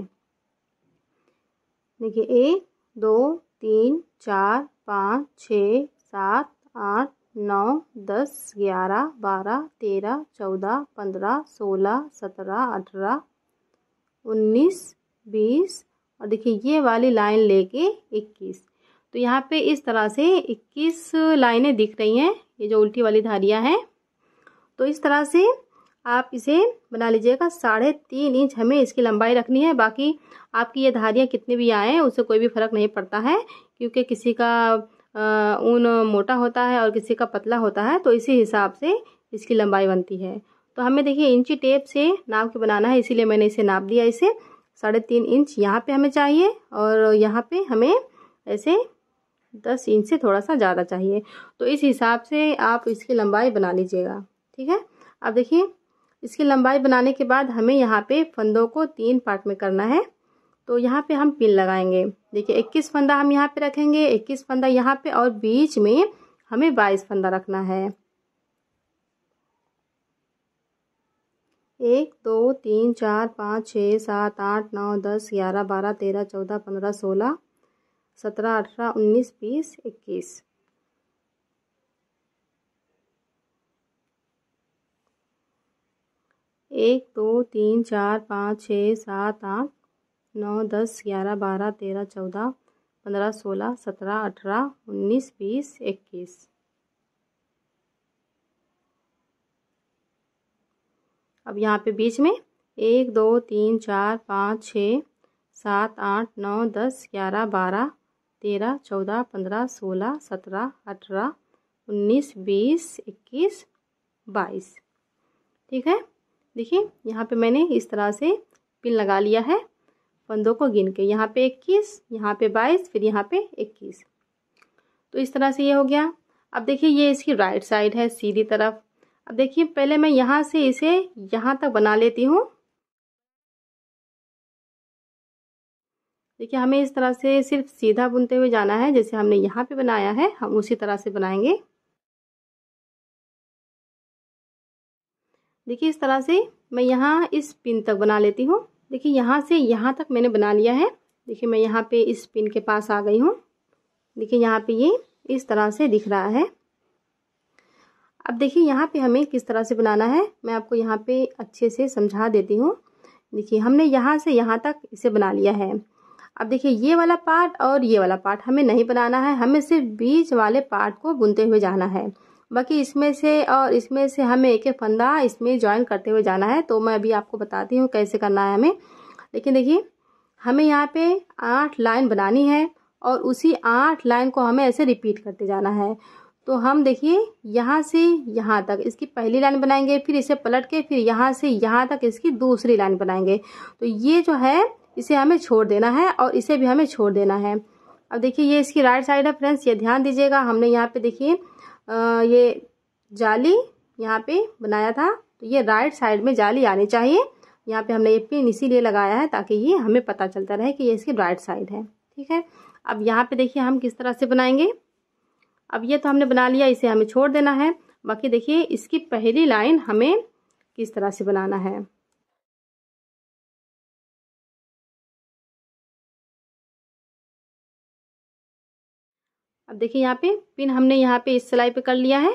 देखिए एक दो तीन चार पाँच छः सात आठ नौ दस ग्यारह बारह तेरह चौदह पंद्रह सोलह सत्रह अठारह उन्नीस बीस और देखिए ये वाली लाइन लेके इक्कीस। तो यहाँ पे इस तरह से इक्कीस लाइनें दिख रही हैं ये जो उल्टी वाली धारियाँ हैं। तो इस तरह से आप इसे बना लीजिएगा। साढ़े तीन इंच हमें इसकी लंबाई रखनी है। बाकी आपकी ये धारियाँ कितनी भी आएँ उससे कोई भी फ़र्क नहीं पड़ता है क्योंकि किसी का ऊन मोटा होता है और किसी का पतला होता है तो इसी हिसाब से इसकी लंबाई बनती है। तो हमें देखिए इंची टेप से नाप के बनाना है इसीलिए मैंने इसे नाप दिया। इसे साढ़े तीन इंच यहाँ पे हमें चाहिए और यहाँ पे हमें ऐसे दस इंच से थोड़ा सा ज़्यादा चाहिए। तो इस हिसाब से आप इसकी लंबाई बना लीजिएगा, ठीक है। अब देखिए इसकी लंबाई बनाने के बाद हमें यहाँ पे फंदों को तीन पार्ट में करना है। तो यहाँ पे हम पिन लगाएंगे। देखिए इक्कीस फंदा हम यहाँ पे रखेंगे, इक्कीस फंदा यहाँ पे और बीच में हमें बाईस फंदा रखना है। एक दो तीन चार पाँच छः सात आठ नौ दस ग्यारह बारह तेरह चौदह पंद्रह सोलह सत्रह अठारह उन्नीस बीस इक्कीस। एक दो तीन चार पाँच छः सात आठ नौ दस ग्यारह बारह तेरह चौदह पंद्रह सोलह सत्रह अठारह उन्नीस बीस इक्कीस। अब यहाँ पे बीच में एक दो तीन चार पाँच छः सात आठ नौ दस ग्यारह बारह तेरह चौदह पंद्रह सोलह सत्रह अठारह उन्नीस बीस इक्कीस बाईस, ठीक है। देखिए यहाँ पे मैंने इस तरह से पिन लगा लिया है फंदों को गिन के। यहाँ पे इक्कीस, यहाँ पे बाईस, फिर यहाँ पे इक्कीस। तो इस तरह से ये हो गया। अब देखिए ये इसकी राइट साइड है सीधी तरफ। अब देखिए पहले मैं यहाँ से इसे यहाँ तक बना लेती हूँ। देखिए हमें इस तरह से सिर्फ सीधा बुनते हुए जाना है। जैसे हमने यहाँ पे बनाया है हम उसी तरह से बनाएंगे। देखिए इस तरह से मैं यहाँ इस पिन तक बना लेती हूँ। देखिए यहाँ से यहाँ तक मैंने बना लिया है। देखिए मैं यहाँ पे इस पिन के पास आ गई हूँ। देखिए यहाँ पे ये इस तरह से दिख रहा है। अब देखिए यहाँ पे हमें किस तरह से बनाना है मैं आपको यहाँ पे अच्छे से समझा देती हूँ। देखिए हमने यहाँ से यहाँ तक इसे बना लिया है। अब देखिए ये वाला पार्ट और ये वाला पार्ट हमें नहीं बनाना है, हमें सिर्फ बीच वाले पार्ट को बुनते हुए जाना है। बाकी इसमें से और इसमें से हमें एक एक फंदा इसमें ज्वाइन करते हुए जाना है। तो मैं अभी आपको बताती हूँ कैसे करना है हमें। लेकिन देखिए हमें यहाँ पे आठ लाइन बनानी है और उसी आठ लाइन को हमें ऐसे रिपीट करते जाना है। तो हम देखिए यहाँ से यहाँ तक इसकी पहली लाइन बनाएंगे, फिर इसे पलट के फिर यहाँ से यहाँ तक इसकी दूसरी लाइन बनाएंगे। तो ये जो है इसे हमें छोड़ देना है और इसे भी हमें छोड़ देना है। अब देखिए ये इसकी राइट साइड है फ्रेंड्स, ये ध्यान दीजिएगा। हमने यहाँ पे देखिए ये जाली यहाँ पे बनाया था तो ये राइट साइड में जाली आनी चाहिए। यहाँ पे हमने ये पिन इसीलिए लगाया है ताकि ये हमें पता चलता रहे कि ये इसकी राइट साइड है, ठीक है। अब यहाँ पे देखिए हम किस तरह से बनाएंगे। अब ये तो हमने बना लिया, इसे हमें छोड़ देना है। बाकी देखिए इसकी पहली लाइन हमें किस तरह से बनाना है। अब देखिए यहाँ पे पिन हमने यहाँ पे इस सिलाई पे कर लिया है।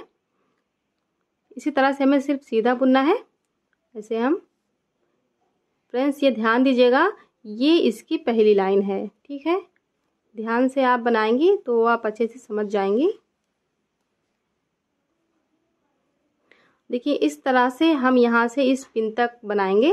इसी तरह से हमें सिर्फ सीधा बुनना है ऐसे हम। फ्रेंड्स ये ध्यान दीजिएगा, ये इसकी पहली लाइन है, ठीक है। ध्यान से आप बनाएंगी तो आप अच्छे से समझ जाएंगी। देखिए इस तरह से हम यहाँ से इस पिन तक बनाएंगे।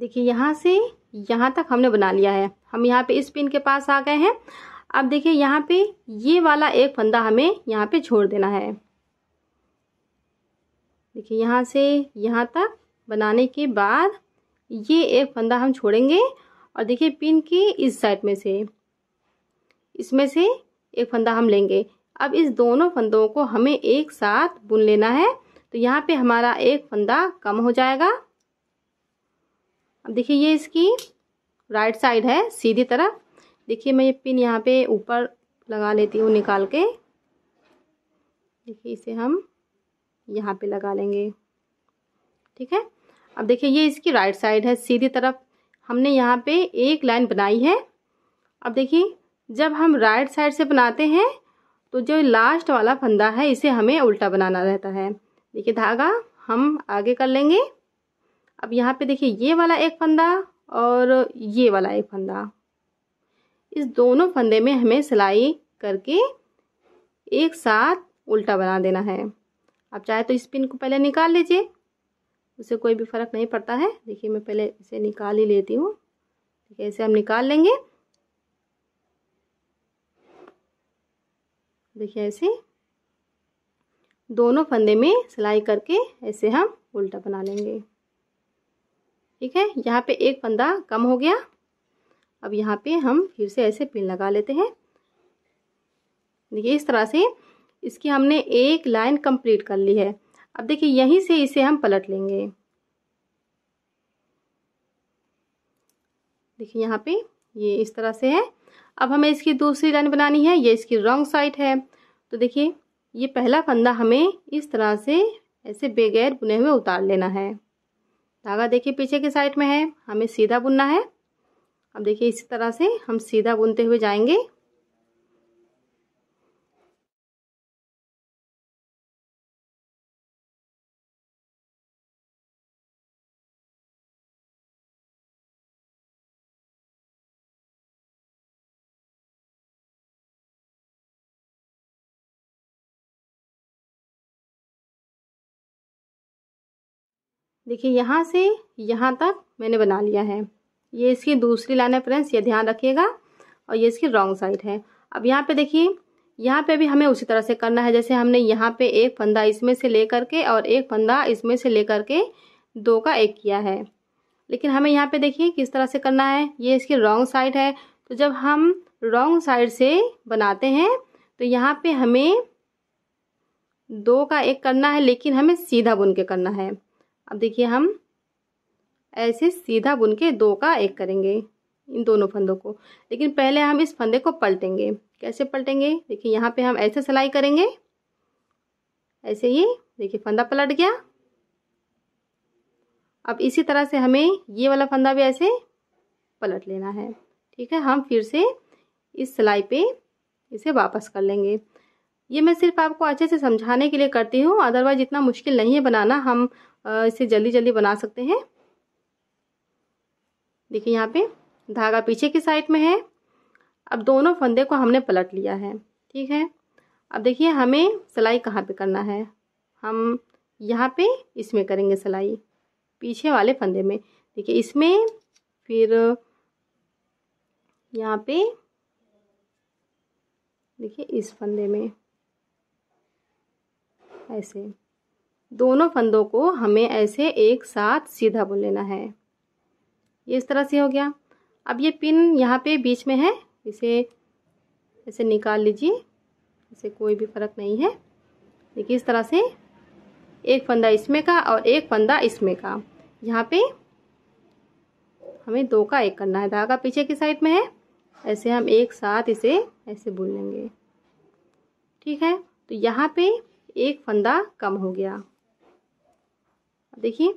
देखिए यहाँ से यहाँ तक हमने बना लिया है। हम यहाँ पे इस पिन के पास आ गए हैं। अब देखिए यहाँ पे ये वाला एक फंदा हमें यहाँ पे छोड़ देना है। देखिए यहाँ से यहाँ तक बनाने के बाद ये एक फंदा हम छोड़ेंगे और देखिए पिन की इस साइड में से इसमें से एक फंदा हम लेंगे। अब इस दोनों फंदों को हमें एक साथ बुन लेना है, तो यहाँ पे हमारा एक फंदा कम हो जाएगा। अब देखिए ये इसकी राइट साइड है सीधी तरफ। देखिए मैं ये पिन यहाँ पे ऊपर लगा लेती हूँ निकाल के। देखिए इसे हम यहाँ पे लगा लेंगे, ठीक है। अब देखिए ये इसकी राइट साइड है सीधी तरफ, हमने यहाँ पे एक लाइन बनाई है। अब देखिए जब हम राइट साइड से बनाते हैं तो जो लास्ट वाला फंदा है इसे हमें उल्टा बनाना रहता है। देखिए धागा हम आगे कर लेंगे। अब यहाँ पे देखिए ये वाला एक फंदा और ये वाला एक फंदा, इस दोनों फंदे में हमें सिलाई करके एक साथ उल्टा बना देना है। आप चाहे तो इस पिन को पहले निकाल लीजिए, उसे कोई भी फ़र्क नहीं पड़ता है। देखिए मैं पहले इसे निकाल ही लेती हूँ। ठीक है, इसे हम निकाल लेंगे। देखिए ऐसे दोनों फंदे में सिलाई करके ऐसे हम उल्टा बना लेंगे, ठीक है। यहाँ पे एक फंदा कम हो गया। अब यहाँ पे हम फिर से ऐसे पिन लगा लेते हैं। देखिए इस तरह से इसकी हमने एक लाइन कंप्लीट कर ली है। अब देखिए यहीं से इसे हम पलट लेंगे। देखिए यहाँ पे ये इस तरह से है। अब हमें इसकी दूसरी लाइन बनानी है, ये इसकी रॉन्ग साइड है। तो देखिए ये पहला फंदा हमें इस तरह से ऐसे बगैर बुने हुए उतार लेना है। धागा देखिए पीछे के साइड में है, हमें सीधा बुनना है। अब देखिए इसी तरह से हम सीधा बुनते हुए जाएंगे। देखिए यहाँ से यहाँ तक मैंने बना लिया है। ये इसकी दूसरी लाइन है फ्रेंड्स, ये ध्यान रखिएगा। और ये इसकी रॉन्ग साइड है। अब यहाँ पे देखिए यहाँ पे भी हमें उसी तरह से करना है जैसे हमने यहाँ पे एक फंदा इसमें से लेकर के और एक फंदा इसमें से लेकर के दो का एक किया है। लेकिन हमें यहाँ पे देखिए किस तरह से करना है। ये इसकी रॉन्ग साइड है, तो जब हम रॉन्ग साइड से बनाते हैं तो यहाँ पर हमें दो का एक करना है, लेकिन हमें सीधा बुन के करना है। अब देखिए हम ऐसे सीधा बुन के दो का एक करेंगे इन दोनों फंदों को। लेकिन पहले हम इस फंदे को पलटेंगे। कैसे पलटेंगे? देखिए यहाँ पे हम ऐसे सिलाई करेंगे, ऐसे ही। देखिए फंदा पलट गया। अब इसी तरह से हमें ये वाला फंदा भी ऐसे पलट लेना है, ठीक है। हम फिर से इस सिलाई पे इसे वापस कर लेंगे। ये मैं सिर्फ आपको अच्छे से समझाने के लिए करती हूँ, अदरवाइज इतना मुश्किल नहीं है बनाना, हम इसे जल्दी जल्दी बना सकते हैं। देखिए यहाँ पे धागा पीछे की साइड में है। अब दोनों फंदे को हमने पलट लिया है, ठीक है। अब देखिए हमें सिलाई कहाँ पे करना है। हम यहाँ पे इसमें करेंगे सिलाई, पीछे वाले फंदे में। देखिए इसमें, फिर यहाँ पे देखिए इस फंदे में, ऐसे दोनों फंदों को हमें ऐसे एक साथ सीधा बुन लेना है। ये इस तरह से हो गया। अब ये पिन यहाँ पे बीच में है, इसे ऐसे निकाल लीजिए, इसे कोई भी फ़र्क नहीं है। देखिए इस तरह से एक फंदा इसमें का और एक फंदा इसमें का, यहाँ पे हमें दो का एक करना है। धागा पीछे की साइड में है, ऐसे हम एक साथ इसे ऐसे बुन लेंगे, ठीक है। तो यहाँ पे एक फंदा कम हो गया। देखिए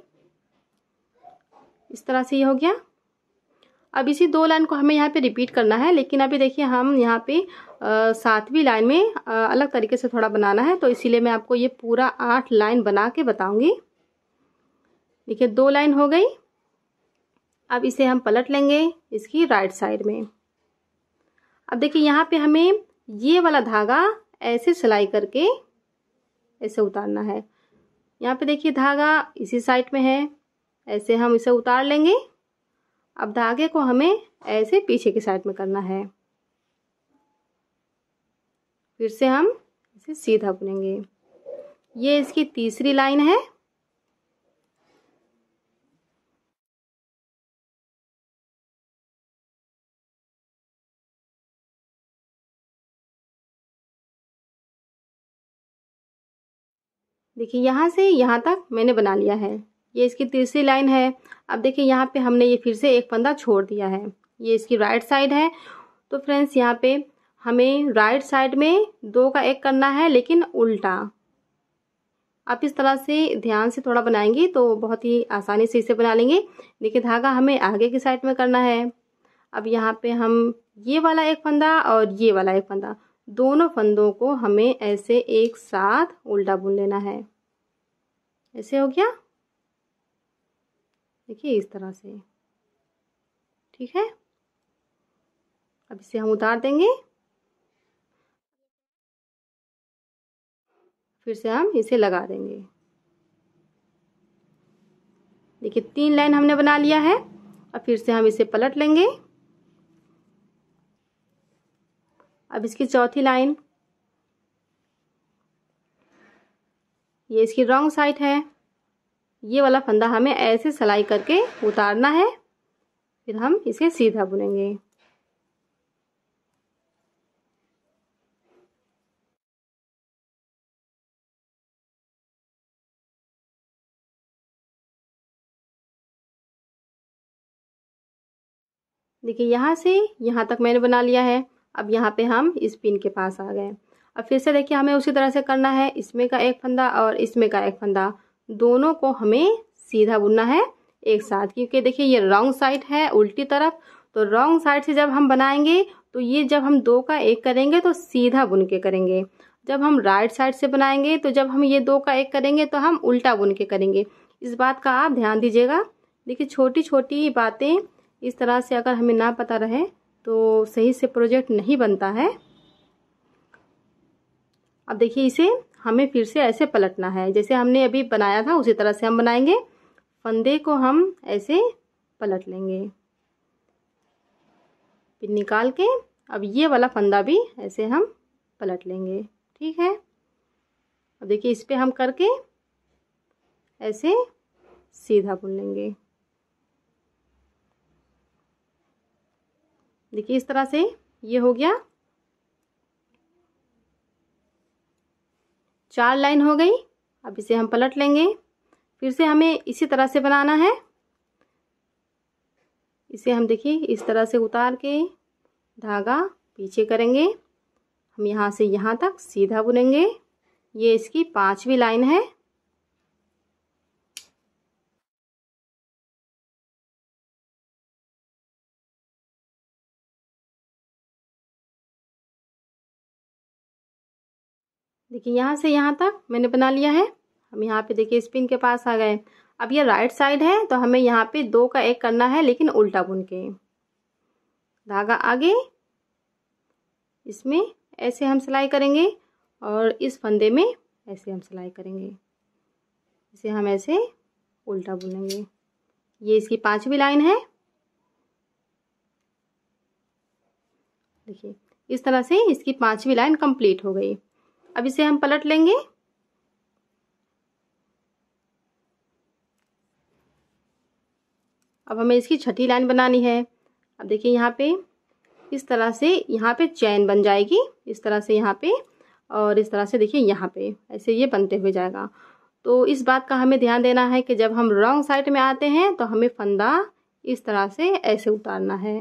इस तरह से ये हो गया। अब इसी दो लाइन को हमें यहाँ पे रिपीट करना है, लेकिन अभी देखिए हम यहाँ पे सातवीं लाइन में आ, अलग तरीके से थोड़ा बनाना है, तो इसीलिए मैं आपको ये पूरा आठ लाइन बना के बताऊँगी। देखिए दो लाइन हो गई। अब इसे हम पलट लेंगे इसकी राइट साइड में। अब देखिए यहाँ पे हमें ये वाला धागा ऐसे सिलाई करके ऐसे उतारना है। यहाँ पे देखिए धागा इसी साइड में है, ऐसे हम इसे उतार लेंगे। अब धागे को हमें ऐसे पीछे की साइड में करना है, फिर से हम इसे सीधा बुनेंगे। ये इसकी तीसरी लाइन है। देखिए यहाँ से यहाँ तक मैंने बना लिया है, ये इसकी तीसरी लाइन है। अब देखिए यहाँ पे हमने ये फिर से एक फंदा छोड़ दिया है, ये इसकी राइट साइड है। तो फ्रेंड्स यहाँ पे हमें राइट साइड में दो का एक करना है लेकिन उल्टा। आप इस तरह से ध्यान से थोड़ा बनाएंगे तो बहुत ही आसानी से इसे बना लेंगे। देखिए धागा हमें आगे की साइड में करना है। अब यहाँ पे हम ये वाला एक फंदा और ये वाला एक फंदा, दोनों फंदों को हमें ऐसे एक साथ उल्टा बुन लेना है। ऐसे हो गया, देखिए इस तरह से, ठीक है। अब इसे हम उतार देंगे, फिर से हम इसे लगा देंगे। देखिए तीन लाइन हमने बना लिया है। अब फिर से हम इसे पलट लेंगे। अब इसकी चौथी लाइन, ये इसकी रॉन्ग साइड है। ये वाला फंदा हमें ऐसे सलाई करके उतारना है, फिर हम इसे सीधा बुनेंगे। देखिए यहाँ से यहाँ तक मैंने बना लिया है। अब यहाँ पे हम इस पिन के पास आ गए। अब फिर से देखिए हमें उसी तरह से करना है, इसमें का एक फंदा और इसमें का एक फंदा, दोनों को हमें सीधा बुनना है एक साथ, क्योंकि देखिए ये रॉन्ग साइड है उल्टी तरफ। तो रॉन्ग साइड से जब हम बनाएंगे तो ये, जब हम दो का एक करेंगे तो सीधा बुन के करेंगे, जब हम राइट साइड से बनाएंगे तो जब हम ये दो का एक करेंगे तो हम उल्टा बुन के करेंगे। इस बात का आप ध्यान दीजिएगा। देखिए छोटी छोटी बातें इस तरह से अगर हमें ना पता रहे तो सही से प्रोजेक्ट नहीं बनता है। अब देखिए इसे हमें फिर से ऐसे पलटना है, जैसे हमने अभी बनाया था उसी तरह से हम बनाएंगे। फंदे को हम ऐसे पलट लेंगे पिन निकाल के। अब ये वाला फंदा भी ऐसे हम पलट लेंगे, ठीक है। अब देखिए इस पे हम करके ऐसे सीधा बुन लेंगे। देखिए इस तरह से ये हो गया, चार लाइन हो गई। अब इसे हम पलट लेंगे, फिर से हमें इसी तरह से बनाना है। इसे हम देखिए इस तरह से उतार के धागा पीछे करेंगे, हम यहाँ से यहाँ तक सीधा बुनेंगे। ये इसकी पांचवी लाइन है। देखिए यहाँ से यहाँ तक मैंने बना लिया है। हम यहाँ पे देखिए स्पिन के पास आ गए। अब ये राइट साइड है तो हमें यहाँ पे दो का एक करना है लेकिन उल्टा बुन के, धागा आगे, इसमें ऐसे हम सिलाई करेंगे और इस फंदे में ऐसे हम सिलाई करेंगे। इसे हम ऐसे उल्टा बुनेंगे। ये इसकी पांचवी लाइन है। देखिए इस तरह से इसकी पांचवी लाइन कंप्लीट हो गई। अब इसे हम पलट लेंगे। अब हमें इसकी छठी लाइन बनानी है। अब देखिए यहाँ पे इस तरह से यहाँ पे चैन बन जाएगी, इस तरह से यहाँ पे और इस तरह से देखिए यहाँ पे ऐसे ये बनते हुए जाएगा। तो इस बात का हमें ध्यान देना है कि जब हम रॉन्ग साइड में आते हैं तो हमें फंदा इस तरह से ऐसे उतारना है।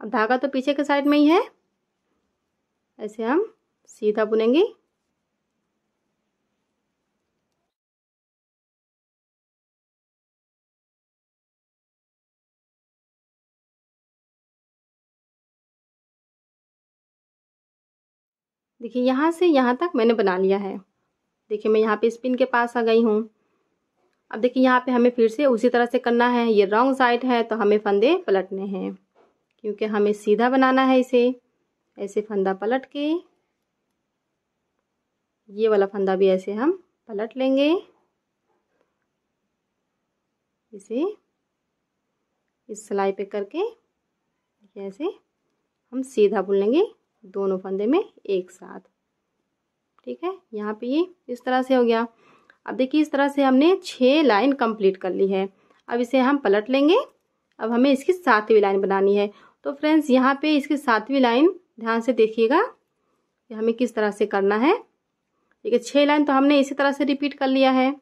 अब धागा तो पीछे के साइड में ही है, ऐसे हम सीधा बुनेंगे। देखिए यहाँ से यहाँ तक मैंने बना लिया है। देखिए मैं यहाँ पे स्पिन के पास आ गई हूँ। अब देखिए यहाँ पे हमें फिर से उसी तरह से करना है। ये रॉन्ग साइड है तो हमें फंदे पलटने हैं, क्योंकि हमें सीधा बनाना है इसे। ऐसे फंदा पलट के ये वाला फंदा भी ऐसे हम पलट लेंगे, इसे इस सिलाई पे करके ऐसे हम सीधा बुन लेंगे दोनों फंदे में एक साथ, ठीक है। यहाँ पे ये इस तरह से हो गया। अब देखिए इस तरह से हमने छः लाइन कंप्लीट कर ली है। अब इसे हम पलट लेंगे। अब हमें इसकी सातवीं लाइन बनानी है। तो फ्रेंड्स यहाँ पे इसकी सातवीं लाइन ध्यान से देखिएगा कि हमें किस तरह से करना है। देखिए छह लाइन तो हमने इसी तरह से रिपीट कर लिया है।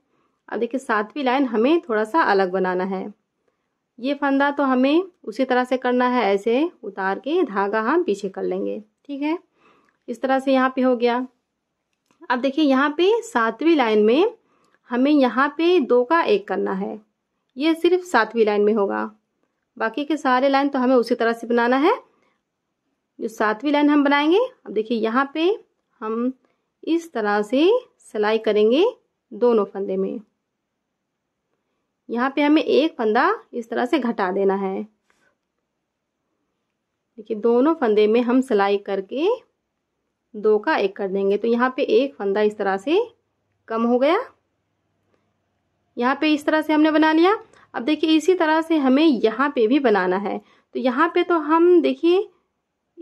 अब देखिए सातवीं लाइन हमें थोड़ा सा अलग बनाना है। ये फंदा तो हमें उसी तरह से करना है, ऐसे उतार के धागा हम पीछे कर लेंगे, ठीक है। इस तरह से यहाँ पे हो गया। अब देखिए यहाँ पे सातवीं लाइन में हमें यहाँ पे दो का एक करना है, ये सिर्फ सातवीं लाइन में होगा, बाकी के सारे लाइन तो हमें उसी तरह से बनाना है जो सातवीं लाइन हम बनाएंगे। अब देखिए यहाँ पे हम इस तरह से सिलाई करेंगे दोनों फंदे में। यहाँ पे हमें एक फंदा इस तरह से घटा देना है। देखिए दोनों फंदे में हम सिलाई करके दो का एक कर देंगे, तो यहाँ पे एक फंदा इस तरह से कम हो गया। यहाँ पे इस तरह से हमने बना लिया। अब देखिए इसी तरह से हमें यहाँ पे भी बनाना है। तो यहाँ पे तो हम देखिए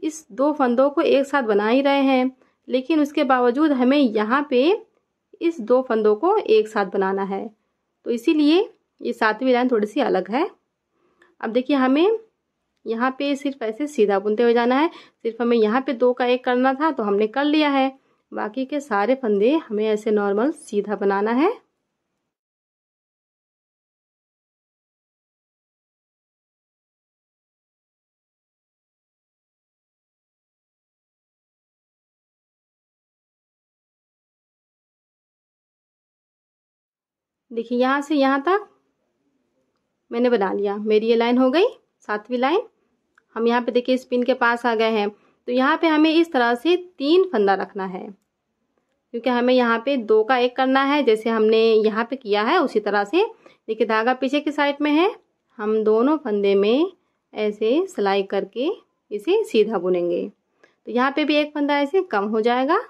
इस दो फंदों को एक साथ बना ही रहे हैं, लेकिन उसके बावजूद हमें यहाँ पे इस दो फंदों को एक साथ बनाना है, तो इसीलिए ये सातवीं लाइन थोड़ी सी अलग है। अब देखिए हमें यहाँ पे सिर्फ ऐसे सीधा बुनते हुए जाना है, सिर्फ हमें यहाँ पे दो का एक करना था तो हमने कर लिया है, बाकी के सारे फंदे हमें ऐसे नॉर्मल सीधा बनाना है। देखिए यहाँ से यहाँ तक मैंने बना लिया, मेरी ये लाइन हो गई सातवीं लाइन। हम यहाँ पे देखिए स्पिन के पास आ गए हैं, तो यहाँ पे हमें इस तरह से तीन फंदा रखना है, क्योंकि हमें यहाँ पे दो का एक करना है, जैसे हमने यहाँ पे किया है उसी तरह से। देखिए धागा पीछे की साइड में है, हम दोनों फंदे में ऐसे सिलाई करके इसे सीधा बुनेंगे, तो यहाँ पे भी एक फंदा ऐसे कम हो जाएगा।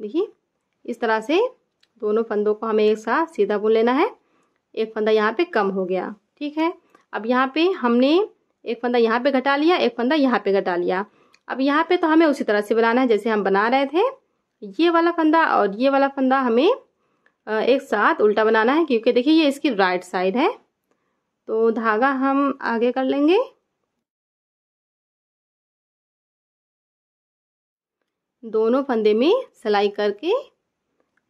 देखिए इस तरह से दोनों फंदों को हमें एक साथ सीधा बुन लेना है। एक फंदा यहाँ पे कम हो गया, ठीक है। अब यहाँ पे हमने एक फंदा यहाँ पे घटा लिया, एक फंदा यहाँ पे घटा लिया। अब यहाँ पे तो हमें उसी तरह से बनाना है जैसे हम बना रहे थे। ये वाला फंदा और ये वाला फंदा हमें एक साथ उल्टा बनाना है, क्योंकि देखिए ये इसकी राइट साइड है। तो धागा हम आगे कर लेंगे। दोनों फंदे में सिलाई करके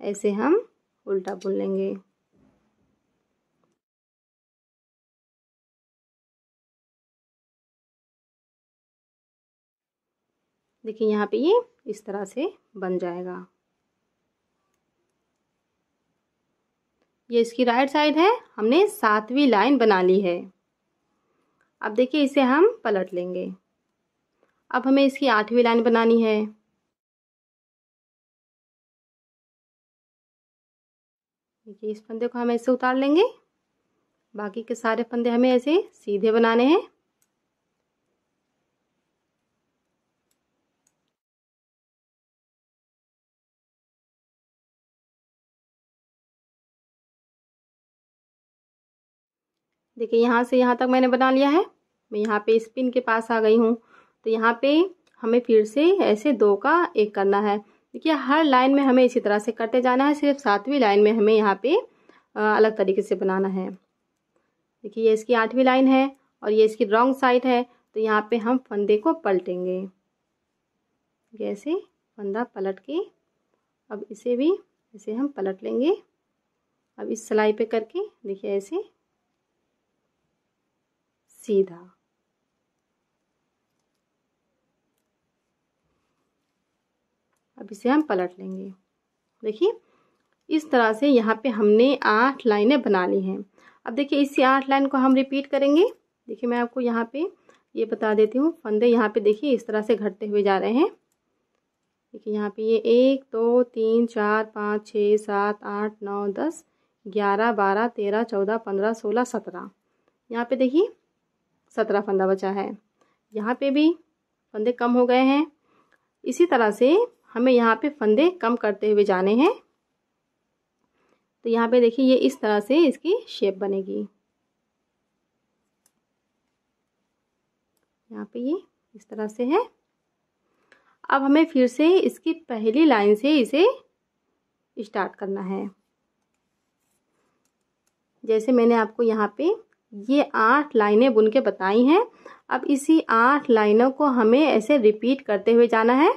ऐसे हम उल्टा बुन लेंगे। देखिए यहाँ पे ये इस तरह से बन जाएगा। ये इसकी राइट साइड है, हमने सातवीं लाइन बना ली है। अब देखिए इसे हम पलट लेंगे। अब हमें इसकी आठवीं लाइन बनानी है। देखिए इस फंदे को हम ऐसे उतार लेंगे, बाकी के सारे फंदे हमें ऐसे सीधे बनाने हैं। देखिए यहाँ से यहाँ तक मैंने बना लिया है। मैं यहाँ पे स्पिन के पास आ गई हूँ, तो यहाँ पे हमें फिर से ऐसे दो का एक करना है। देखिए हर लाइन में हमें इसी तरह से करते जाना है, सिर्फ सातवीं लाइन में हमें यहाँ पे अलग तरीके से बनाना है। देखिए ये इसकी आठवीं लाइन है और ये इसकी रॉन्ग साइड है, तो यहाँ पे हम फंदे को पलटेंगे। जैसे फंदा पलट के अब इसे भी ऐसे हम पलट लेंगे। अब इस सिलाई पे करके देखिए ऐसे सीधा। अब इसे हम पलट लेंगे। देखिए इस तरह से यहाँ पे हमने आठ लाइनें बना ली हैं। अब देखिए इसी आठ लाइन को हम रिपीट करेंगे। देखिए मैं आपको यहाँ पे ये बता देती हूँ, फंदे यहाँ पे देखिए इस तरह से घटते हुए जा रहे हैं। देखिए यहाँ पे ये एक दो तीन चार पाँच छः सात आठ नौ दस ग्यारह बारह तेरह चौदह पंद्रह सोलह सत्रह, यहाँ पे देखिए सत्रह फंदा बचा है। यहाँ पे भी फंदे कम हो गए हैं। इसी तरह से हमें यहाँ पे फंदे कम करते हुए जाने हैं। तो यहाँ पे देखिए ये इस तरह से इसकी शेप बनेगी। यहाँ पे ये इस तरह से है। अब हमें फिर से इसकी पहली लाइन से इसे स्टार्ट करना है। जैसे मैंने आपको यहाँ पे ये आठ लाइनें बुन के बताई हैं। अब इसी आठ लाइनों को हमें ऐसे रिपीट करते हुए जाना है।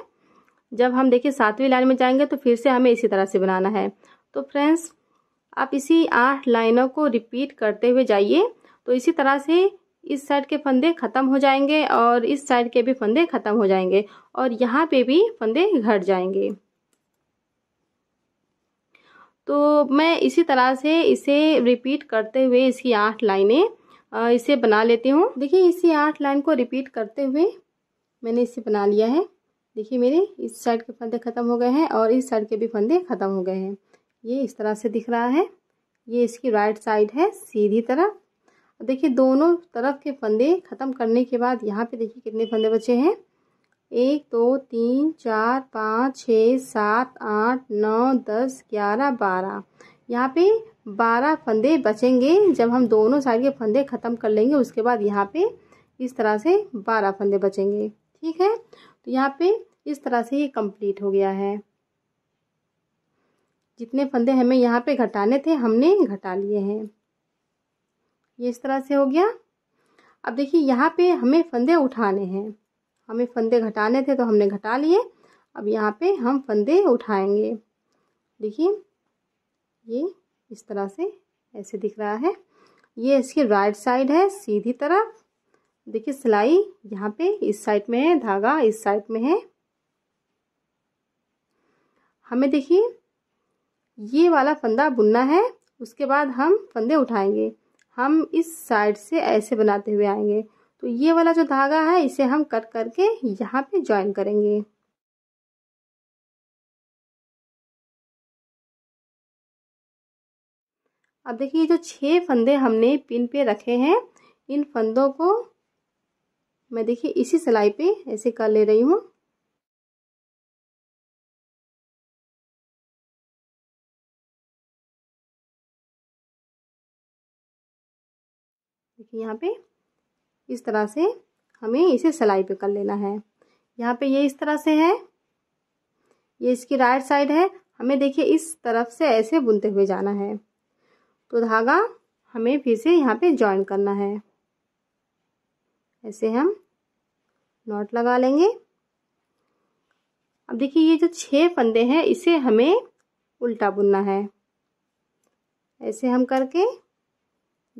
जब हम देखिए सातवीं लाइन में जाएंगे तो फिर से हमें इसी तरह से बनाना है। तो फ्रेंड्स आप इसी आठ लाइनों को रिपीट करते हुए जाइए। तो इसी तरह से इस साइड के फंदे ख़त्म हो जाएंगे और इस साइड के भी फंदे ख़त्म हो जाएंगे और यहाँ पे भी फंदे घट जाएंगे। तो मैं इसी तरह से इसे रिपीट करते हुए इसकी आठ लाइनें इसे बना लेती हूँ। देखिए इसी आठ लाइन को रिपीट करते हुए मैंने इसे बना लिया है। देखिए मेरे इस साइड के फंदे ख़त्म हो गए हैं और इस साइड के भी फंदे ख़त्म हो गए हैं। ये इस तरह से दिख रहा है। ये इसकी राइट साइड है सीधी तरफ। देखिए दोनों तरफ के फंदे ख़त्म करने के बाद यहाँ पे देखिए कितने फंदे बचे हैं। एक दो तीन चार पाँच छः सात आठ नौ दस ग्यारह बारह, यहाँ पे बारह फंदे बचेंगे। जब हम दोनों साइड के फंदे ख़त्म कर लेंगे उसके बाद यहाँ पे इस तरह से बारह फंदे बचेंगे। ठीक है, तो यहाँ पे इस तरह से ये कंप्लीट हो गया है। जितने फंदे हमें यहाँ पे घटाने थे हमने घटा लिए हैं। ये इस तरह से हो गया। अब देखिए यहाँ पे हमें फंदे उठाने हैं। हमें फंदे घटाने थे तो हमने घटा लिए। अब यहाँ पे हम फंदे उठाएंगे। देखिए ये इस तरह से ऐसे दिख रहा है। ये इसकी राइट साइड है सीधी तरफ। देखिए सिलाई यहाँ पे इस साइड में है, धागा इस साइड में है। हमें देखिए ये वाला फंदा बुनना है, उसके बाद हम फंदे उठाएंगे। हम इस साइड से ऐसे बनाते हुए आएंगे। तो ये वाला जो धागा है इसे हम कट करके यहाँ पे ज्वाइन करेंगे। अब देखिए ये जो छह फंदे हमने पिन पे रखे हैं, इन फंदों को मैं देखिए इसी सिलाई पे ऐसे कर ले रही हूँ। देखिए यहाँ पे इस तरह से हमें इसे सिलाई पे कर लेना है। यहाँ पे ये इस तरह से है। ये इसकी राइट साइड है। हमें देखिए इस तरफ से ऐसे बुनते हुए जाना है। तो धागा हमें फिर से यहाँ पे जॉइन करना है। ऐसे हम नॉट लगा लेंगे। अब देखिए ये जो छह फंदे हैं इसे हमें उल्टा बुनना है। ऐसे हम करके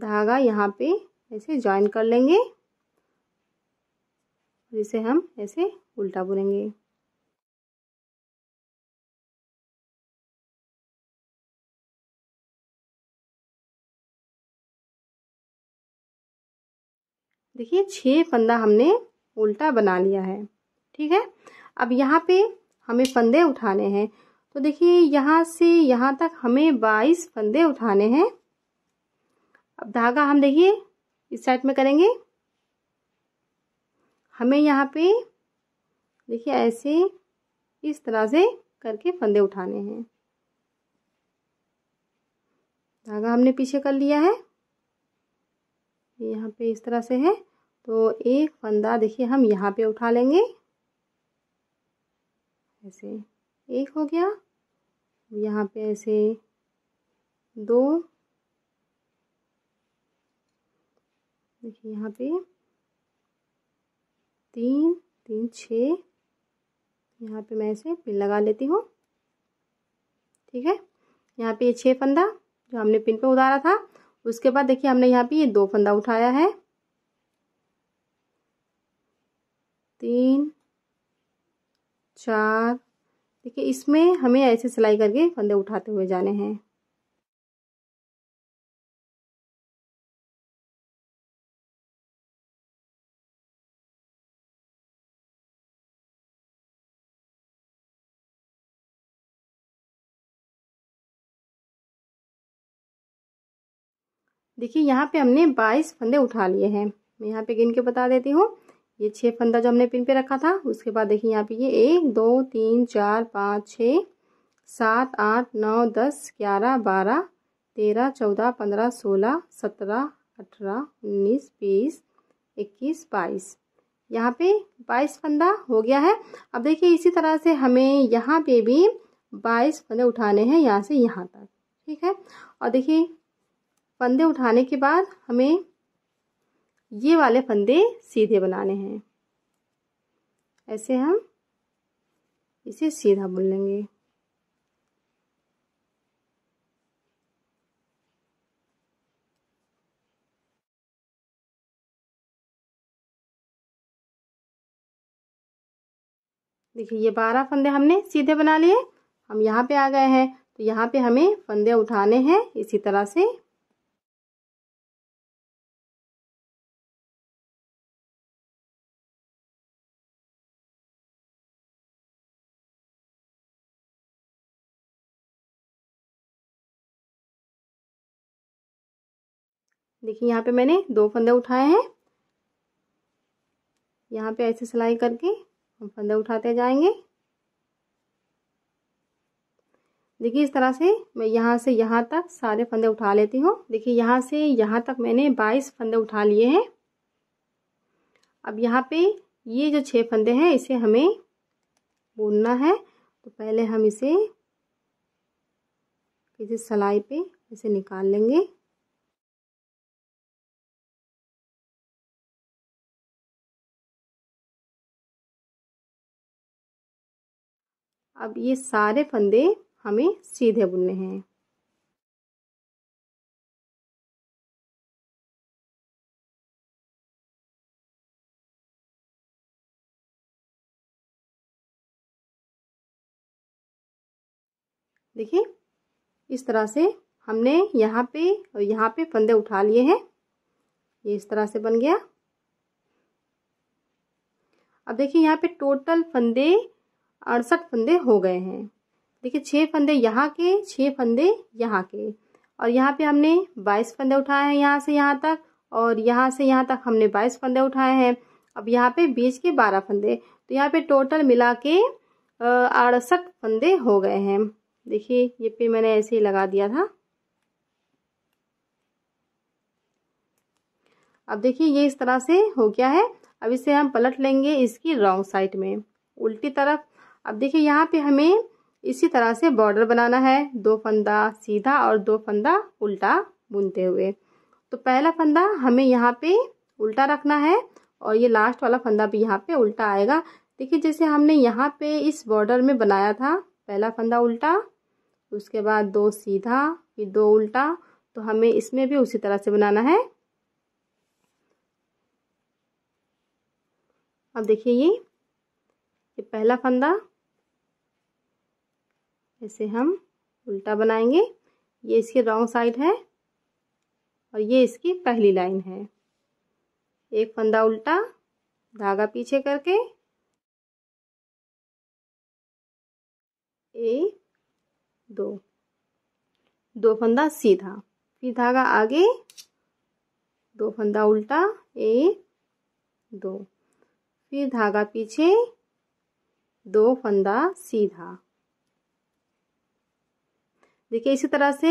धागा यहाँ पे ऐसे ज्वाइन कर लेंगे। इसे हम ऐसे उल्टा बुनेंगे। देखिए छह फंदा हमने उल्टा बना लिया है। ठीक है, अब यहाँ पे हमें फंदे उठाने हैं। तो देखिए यहाँ से यहाँ तक हमें बाईस फंदे उठाने हैं। अब धागा हम देखिए इस साइड में करेंगे। हमें यहाँ पे देखिए ऐसे इस तरह से करके फंदे उठाने हैं। धागा हमने पीछे कर लिया है। यहाँ पे इस तरह से है। तो एक फंदा देखिए हम यहाँ पे उठा लेंगे। ऐसे एक हो गया। यहाँ पे ऐसे दो, देखिए यहाँ पे तीन तीन छः, यहाँ पे मैं ऐसे पिन लगा लेती हूँ। ठीक है, यहाँ पे ये छः फंदा जो हमने पिन पे उतारा था, उसके बाद देखिए हमने यहाँ पे ये दो फंदा उठाया है। तीन चार, देखिए इसमें हमें ऐसे सिलाई करके फंदे उठाते हुए जाने हैं। देखिए यहाँ पे हमने बाईस फंदे उठा लिए हैं। मैं यहाँ पे गिन के बता देती हूँ। ये छः फंदा जो हमने पिन पे रखा था, उसके बाद देखिए यहाँ पे ये एक दो तीन चार पाँच छः सात आठ नौ दस ग्यारह बारह तेरह चौदह पंद्रह सोलह सत्रह अठारह उन्नीस बीस इक्कीस बाईस, यहाँ पे बाईस फंदा हो गया है। अब देखिए इसी तरह से हमें यहाँ पे भी बाईस फंदे उठाने हैं, यहाँ से यहाँ तक। ठीक है, और देखिए फंदे उठाने के बाद हमें ये वाले फंदे सीधे बनाने हैं। ऐसे हम इसे सीधा बुन लेंगे। देखिए ये बारह फंदे हमने सीधे बना लिए। हम यहाँ पे आ गए हैं तो यहाँ पे हमें फंदे उठाने हैं इसी तरह से। देखिए यहाँ पे मैंने दो फंदे उठाए हैं। यहाँ पे ऐसे सिलाई करके हम फंदे उठाते जाएंगे। देखिए इस तरह से मैं यहाँ से यहाँ तक सारे फंदे उठा लेती हूँ। देखिए यहाँ से यहाँ तक मैंने बाईस फंदे उठा लिए हैं। अब यहाँ पे ये जो छः फंदे हैं इसे हमें बुनना है। तो पहले हम इसे किसी सलाई पे इसे निकाल लेंगे। अब ये सारे फंदे हमें सीधे बुनने हैं। देखिए इस तरह से हमने यहाँ पे और यहाँ पे फंदे उठा लिए हैं। ये इस तरह से बन गया। अब देखिए यहाँ पे टोटल फंदे अड़सठ फंदे हो गए हैं। देखिए छः फंदे यहाँ के, छः फंदे यहाँ के, और यहाँ पे हमने बाईस फंदे उठाए हैं यहाँ से यहाँ तक, और यहाँ से यहाँ तक हमने बाईस फंदे उठाए हैं। अब यहाँ पे बीच के बारह फंदे, तो यहाँ पे टोटल मिला के अड़सठ फंदे हो गए हैं। देखिए ये पे मैंने ऐसे ही लगा दिया था। अब देखिए ये इस तरह से हो गया है। अब इसे हम पलट लेंगे इसकी रॉन्ग साइड में, उल्टी तरफ। अब देखिए यहाँ पे हमें इसी तरह से बॉर्डर बनाना है, दो फंदा सीधा और दो फंदा उल्टा बुनते हुए। तो पहला फंदा हमें यहाँ पे उल्टा रखना है और ये लास्ट वाला फंदा भी यहाँ पे उल्टा आएगा। देखिए जैसे हमने यहाँ पे इस बॉर्डर में बनाया था, पहला फंदा उल्टा, उसके बाद दो सीधा, फिर दो उल्टा, तो हमें इसमें भी उसी तरह से बनाना है। अब देखिए ये ये पहला फंदा ऐसे हम उल्टा बनाएंगे। ये इसकी रॉन्ग साइड है और ये इसकी पहली लाइन है। एक फंदा उल्टा, धागा पीछे करके, एक दो, दो फंदा सीधा, फिर धागा आगे, दो फंदा उल्टा, एक दो, फिर धागा पीछे, दो फंदा सीधा। देखिए इसी तरह से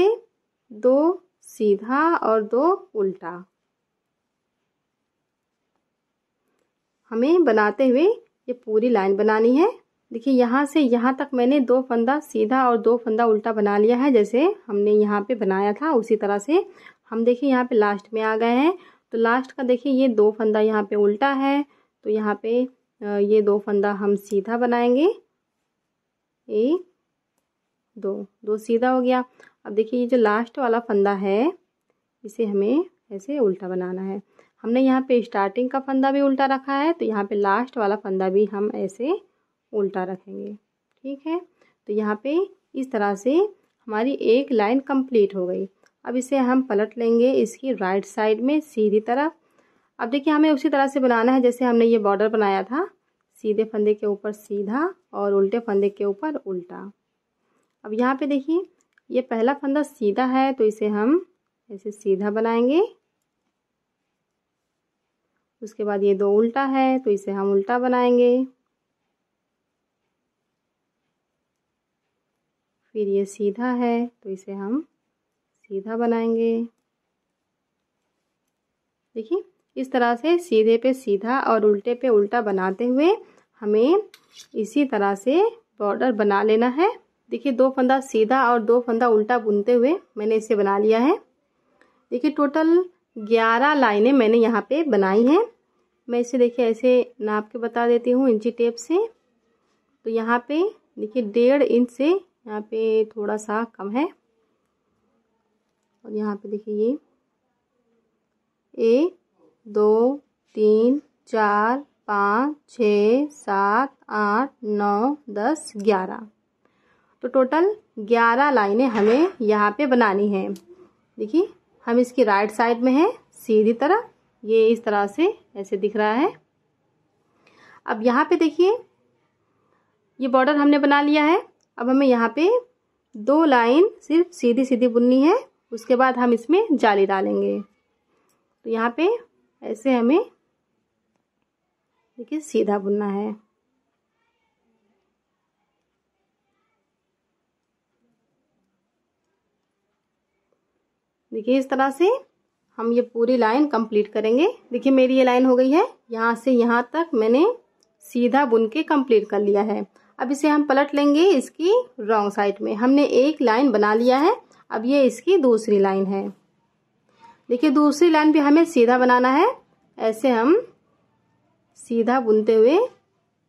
दो सीधा और दो उल्टा हमें बनाते हुए ये पूरी लाइन बनानी है। देखिए यहाँ से यहाँ तक मैंने दो फंदा सीधा और दो फंदा उल्टा बना लिया है, जैसे हमने यहाँ पे बनाया था उसी तरह से। हम देखिए यहाँ पे लास्ट में आ गए हैं। तो लास्ट का देखिए ये दो फंदा यहाँ पे उल्टा है, तो यहाँ पे ये दो फंदा हम सीधा बनाएंगे, एक दो, दो सीधा हो गया। अब देखिए ये जो लास्ट वाला फंदा है इसे हमें ऐसे उल्टा बनाना है। हमने यहाँ पे स्टार्टिंग का फंदा भी उल्टा रखा है, तो यहाँ पे लास्ट वाला फंदा भी हम ऐसे उल्टा रखेंगे। ठीक है, तो यहाँ पे इस तरह से हमारी एक लाइन कंप्लीट हो गई। अब इसे हम पलट लेंगे इसकी राइट साइड में, सीधी तरफ। अब देखिए हमें उसी तरह से बनाना है जैसे हमने ये बॉर्डर बनाया था, सीधे फंदे के ऊपर सीधा और उल्टे फंदे के ऊपर उल्टा। अब यहाँ पे देखिए ये पहला फंदा सीधा है, तो इसे हम ऐसे सीधा बनाएंगे। उसके बाद ये दो उल्टा है, तो इसे हम उल्टा बनाएंगे। फिर ये सीधा है, तो इसे हम सीधा बनाएंगे। देखिए इस तरह से सीधे पे सीधा और उल्टे पे उल्टा बनाते हुए हमें इसी तरह से बॉर्डर बना लेना है। देखिए दो फंदा सीधा और दो फंदा उल्टा बुनते हुए मैंने इसे बना लिया है। देखिए टोटल ग्यारह लाइनें मैंने यहाँ पे बनाई हैं। मैं इसे देखिए ऐसे नाप के बता देती हूँ इंची टेप से। तो यहाँ पे देखिए डेढ़ इंच से यहाँ पे थोड़ा सा कम है, और यहाँ पे देखिए ये एक दो तीन चार पाँच छः सात आठ नौ दस ग्यारह, तो टोटल ग्यारह लाइनें हमें यहाँ पे बनानी है। देखिए हम इसकी राइट साइड में है सीधी तरफ, ये इस तरह से ऐसे दिख रहा है। अब यहाँ पे देखिए ये बॉर्डर हमने बना लिया है। अब हमें यहाँ पे दो लाइन सिर्फ सीधी सीधी बुननी है, उसके बाद हम इसमें जाली डालेंगे। तो यहाँ पे ऐसे हमें देखिए सीधा बुनना है। देखिए इस तरह से हम ये पूरी लाइन कंप्लीट करेंगे। देखिए मेरी ये लाइन हो गई है, यहाँ से यहाँ तक मैंने सीधा बुन के कंप्लीट कर लिया है। अब इसे हम पलट लेंगे इसकी रॉन्ग साइड में। हमने एक लाइन बना लिया है, अब ये इसकी दूसरी लाइन है। देखिए दूसरी लाइन भी हमें सीधा बनाना है। ऐसे हम सीधा बुनते हुए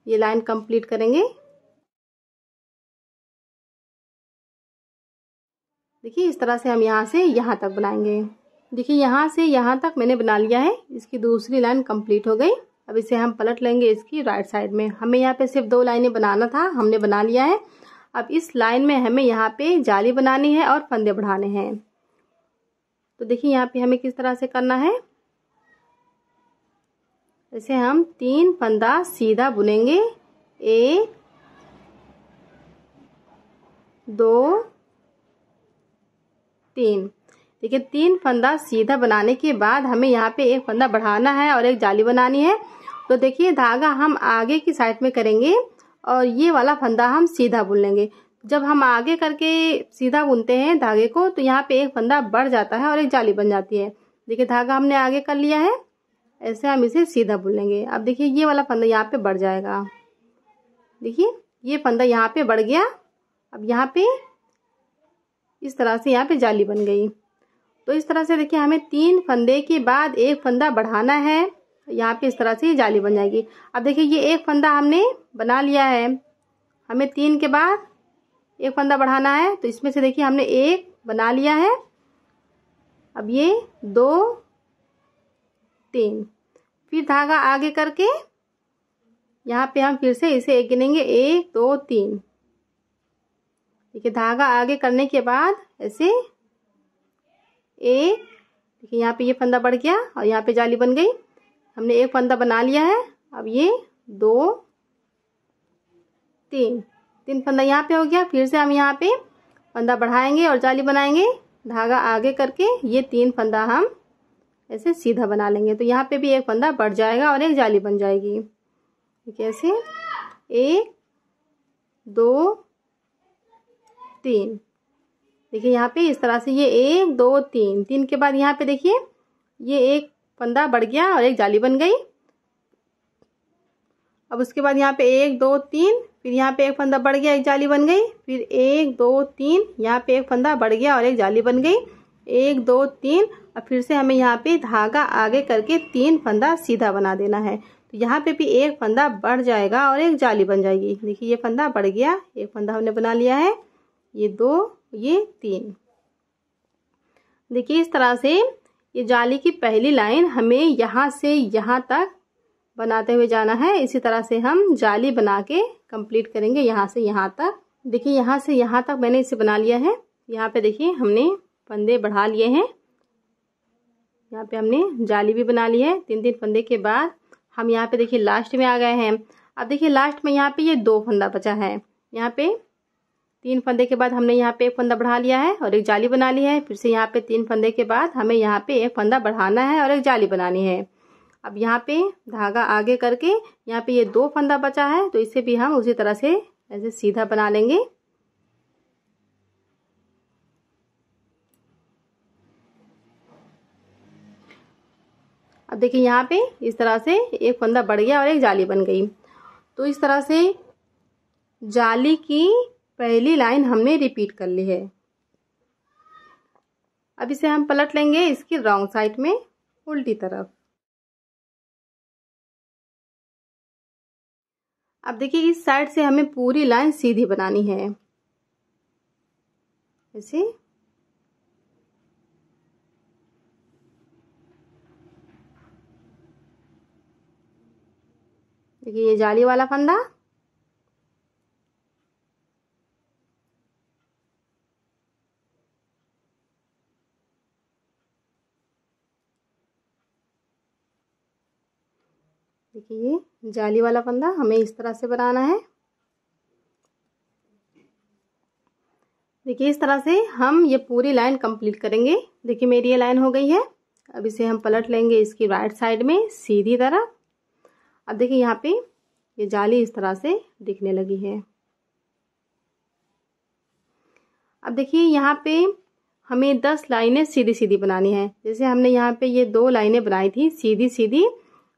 ये लाइन कंप्लीट करेंगे। देखिए इस तरह से हम यहाँ से यहाँ तक बनाएंगे। देखिए यहाँ से यहाँ तक मैंने बना लिया है, इसकी दूसरी लाइन कंप्लीट हो गई। अब इसे हम पलट लेंगे इसकी राइट साइड में। हमें यहाँ पे सिर्फ दो लाइनें बनाना था, हमने बना लिया है। अब इस लाइन में हमें यहाँ पे जाली बनानी है और फंदे बढ़ाने हैं। तो देखिए यहाँ पे हमें किस तरह से करना है। ऐसे हम तीन फंदा सीधा बुनेंगे, एक दो तीन। देखिए तीन फंदा सीधा बनाने के बाद हमें यहाँ पे एक फंदा बढ़ाना है और एक जाली बनानी है। तो देखिए धागा हम आगे की साइड में करेंगे और ये वाला फंदा हम सीधा बुन लेंगे। जब हम आगे करके सीधा बुनते हैं धागे को, तो यहाँ पे एक फंदा बढ़ जाता है और एक जाली बन जाती है। देखिए धागा हमने आगे कर लिया है, ऐसे हम इसे सीधा बुन लेंगे। अब देखिए ये वाला फंदा यहाँ पे बढ़ जाएगा। देखिए ये फंदा यहाँ पे बढ़ गया। अब यहाँ पे इस तरह से यहाँ पे जाली बन गई। तो इस तरह से देखिए हमें तीन फंदे के बाद एक फंदा बढ़ाना है, यहाँ पे इस तरह से जाली बन जाएगी। अब देखिए ये एक फंदा हमने बना लिया है, हमें तीन के बाद एक फंदा बढ़ाना है। तो इसमें से देखिए हमने एक बना लिया है, अब ये दो तीन, फिर धागा आगे करके यहाँ पे हम फिर से इसे एक गिनेंगे, एक दो तीन। देखिए धागा आगे करने के बाद ऐसे एक, देखिए यहाँ पे ये फंदा बढ़ गया और यहाँ पे जाली बन गई। हमने एक फंदा बना लिया है, अब ये दो तीन, तीन फंदा यहाँ पे हो गया। फिर से हम यहाँ पे फंदा बढ़ाएंगे और जाली बनाएंगे। धागा आगे करके ये तीन फंदा हम ऐसे सीधा बना लेंगे। तो यहाँ पे भी एक फंदा बढ़ जाएगा और एक जाली बन जाएगी। ठीक है, ऐसे एक दो तीन। देखिए यहाँ पे इस तरह से ये एक दो तीन, तीन के बाद यहाँ पे देखिए ये एक फंदा बढ़ गया और एक जाली बन गई। अब उसके बाद यहाँ पे एक दो तीन, फिर यहाँ पे एक फंदा बढ़ गया, एक जाली बन गई। फिर एक दो तीन, यहाँ पे एक फंदा बढ़ गया और एक जाली बन गई। एक दो तीन, और फिर से हमें यहाँ पे धागा आगे करके तीन फंदा सीधा बना देना है। तो यहाँ पे भी एक फंदा बढ़ जाएगा और एक जाली बन जाएगी। देखिए ये फंदा बढ़ गया, एक फंदा हमने बना लिया है, ये दो, ये तीन। देखिए इस तरह से ये जाली की पहली लाइन हमें यहाँ से यहाँ तक बनाते हुए जाना है। इसी तरह से हम जाली बना के कंप्लीट करेंगे यहाँ से यहाँ तक। देखिए यहाँ से यहाँ तक मैंने इसे बना लिया है। यहाँ पे देखिए हमने फंदे बढ़ा लिए हैं, यहाँ पे हमने जाली भी बना ली है। तीन तीन फंदे के बाद हम यहाँ पे देखिए लास्ट में आ गए हैं। अब देखिए लास्ट में यहाँ पे ये दो फंदा बचा है। यहाँ पे तीन फंदे के बाद हमने यहाँ पे एक फंदा बढ़ा लिया है और एक जाली बना ली है। फिर से यहाँ पे तीन फंदे के बाद हमें यहाँ पे एक फंदा बढ़ाना है और एक जाली बनानी है। अब यहाँ पे धागा आगे करके यहाँ पे ये दो फंदा बचा है, तो इसे भी हम उसी तरह से ऐसे सीधा बना लेंगे। अब देखिए यहाँ पे इस तरह से एक फंदा बढ़ गया और एक जाली बन गई। तो इस तरह से जाली की पहली लाइन हमने रिपीट कर ली है। अब इसे हम पलट लेंगे इसकी रॉन्ग साइड में। उल्टी तरफ। अब देखिए इस साइड से हमें पूरी लाइन सीधी बनानी है, ऐसे। देखिए ये जाली वाला फंदा, देखिए ये जाली वाला फंदा हमें इस तरह से बनाना है। देखिए इस तरह से हम ये पूरी लाइन कंप्लीट करेंगे। देखिए मेरी ये लाइन हो गई है। अब इसे हम पलट लेंगे इसकी राइट साइड में सीधी तरफ। अब देखिए यहाँ पे ये जाली इस तरह से दिखने लगी है। अब देखिए यहाँ पे हमें दस लाइनें सीधी सीधी बनानी है। जैसे हमने यहाँ पे ये दो लाइनें बनाई थी सीधी सीधी,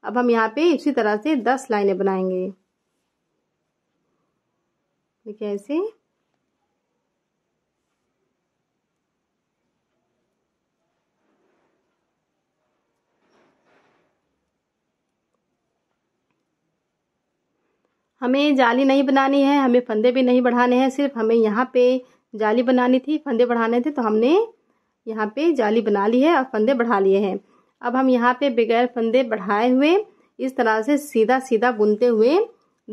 अब हम यहाँ पे इसी तरह से दस लाइनें बनाएंगे। देखिए ऐसे हमें जाली नहीं बनानी है, हमें फंदे भी नहीं बढ़ाने हैं, सिर्फ हमें यहाँ पे जाली बनानी थी, फंदे बढ़ाने थे, तो हमने यहाँ पे जाली बना ली है और फंदे बढ़ा लिए हैं। अब हम यहाँ पे बगैर फंदे बढ़ाए हुए इस तरह से सीधा सीधा बुनते हुए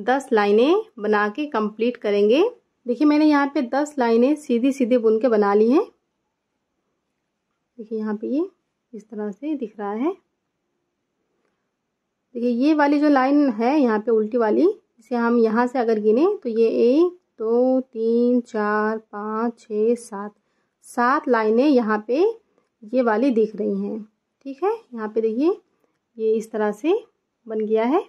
दस लाइनें बना के कंप्लीट करेंगे। देखिए मैंने यहाँ पे दस लाइनें सीधी सीधी बुन के बना ली हैं। देखिए यहाँ पे ये इस तरह से दिख रहा है। देखिए ये वाली जो लाइन है यहाँ पे उल्टी वाली, इसे हम यहाँ से अगर गिने तो ये एक दो तीन चार पाँच छः सात सात लाइनें यहाँ पे ये वाली दिख रही हैं, ठीक है। यहाँ पे देखिए ये इस तरह से बन गया है।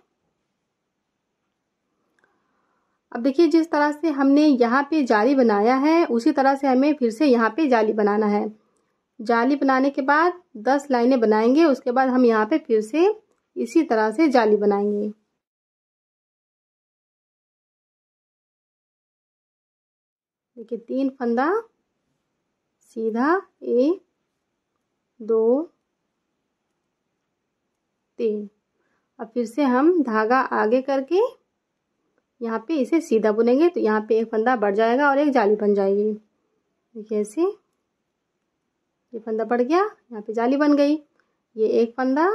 अब देखिए जिस तरह से हमने यहाँ पे जाली बनाया है उसी तरह से हमें फिर से यहाँ पे जाली बनाना है। जाली बनाने के बाद दस लाइनें बनाएंगे, उसके बाद हम यहाँ पे फिर से इसी तरह से जाली बनाएंगे। देखिए तीन फंदा सीधा, एक दो तीन। अब फिर से हम धागा आगे करके यहाँ पे इसे सीधा बुनेंगे, तो यहाँ पे एक फंदा बढ़ जाएगा और एक जाली बन जाएगी। देखिए ऐसे ये फंदा बढ़ गया, यहाँ पे जाली बन गई। ये एक फंदा,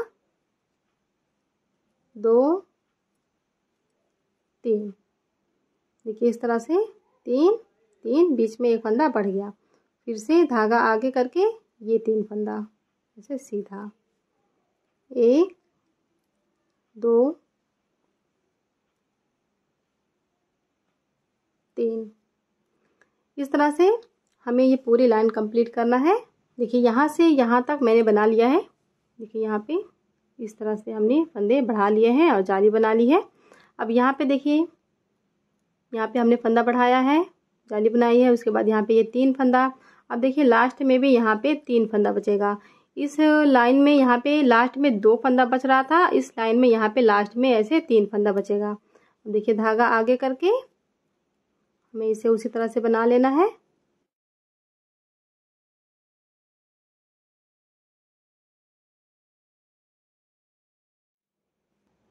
दो तीन, देखिए इस तरह से तीन तीन, बीच में एक फंदा बढ़ गया। फिर से धागा आगे करके ये तीन फंदा ऐसे सीधा, एक दो तीन। इस तरह से हमें ये पूरी लाइन कंप्लीट करना है। देखिए यहाँ से यहाँ तक मैंने बना लिया है। देखिए यहाँ पे इस तरह से हमने फंदे बढ़ा लिए हैं और जाली बना ली है। अब यहाँ पे देखिए यहाँ पे हमने फंदा बढ़ाया है, जाली बनाई है, उसके बाद यहाँ पे ये तीन फंदा। अब देखिए लास्ट में भी यहाँ पे तीन फंदा बचेगा। इस लाइन में यहाँ पे लास्ट में दो फंदा बच रहा था, इस लाइन में यहाँ पे लास्ट में ऐसे तीन फंदा बचेगा। देखिए धागा आगे करके हमें इसे उसी तरह से बना लेना है।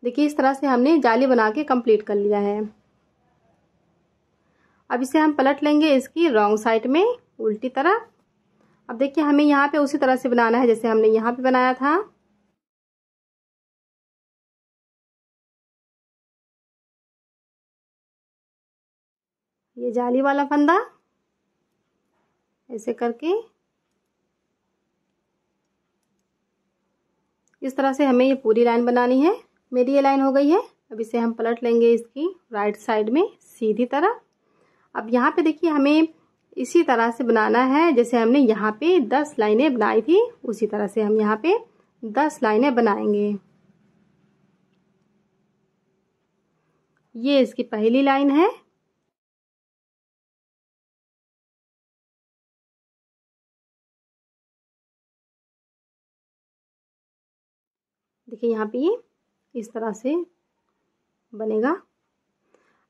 देखिए इस तरह से हमने जाली बना के कंप्लीट कर लिया है। अब इसे हम पलट लेंगे इसकी रॉन्ग साइड में उल्टी तरफ। अब देखिए हमें यहाँ पे उसी तरह से बनाना है जैसे हमने यहाँ पे बनाया था। ये जाली वाला फंदा ऐसे करके इस तरह से हमें ये पूरी लाइन बनानी है। मेरी ये लाइन हो गई है। अब इसे हम पलट लेंगे इसकी राइट साइड में सीधी तरफ। अब यहाँ पे देखिए हमें इसी तरह से बनाना है जैसे हमने यहाँ पे दस लाइनें बनाई थी, उसी तरह से हम यहाँ पे दस लाइनें बनाएंगे। ये इसकी पहली लाइन है। देखिए यहाँ पे ये इस तरह से बनेगा।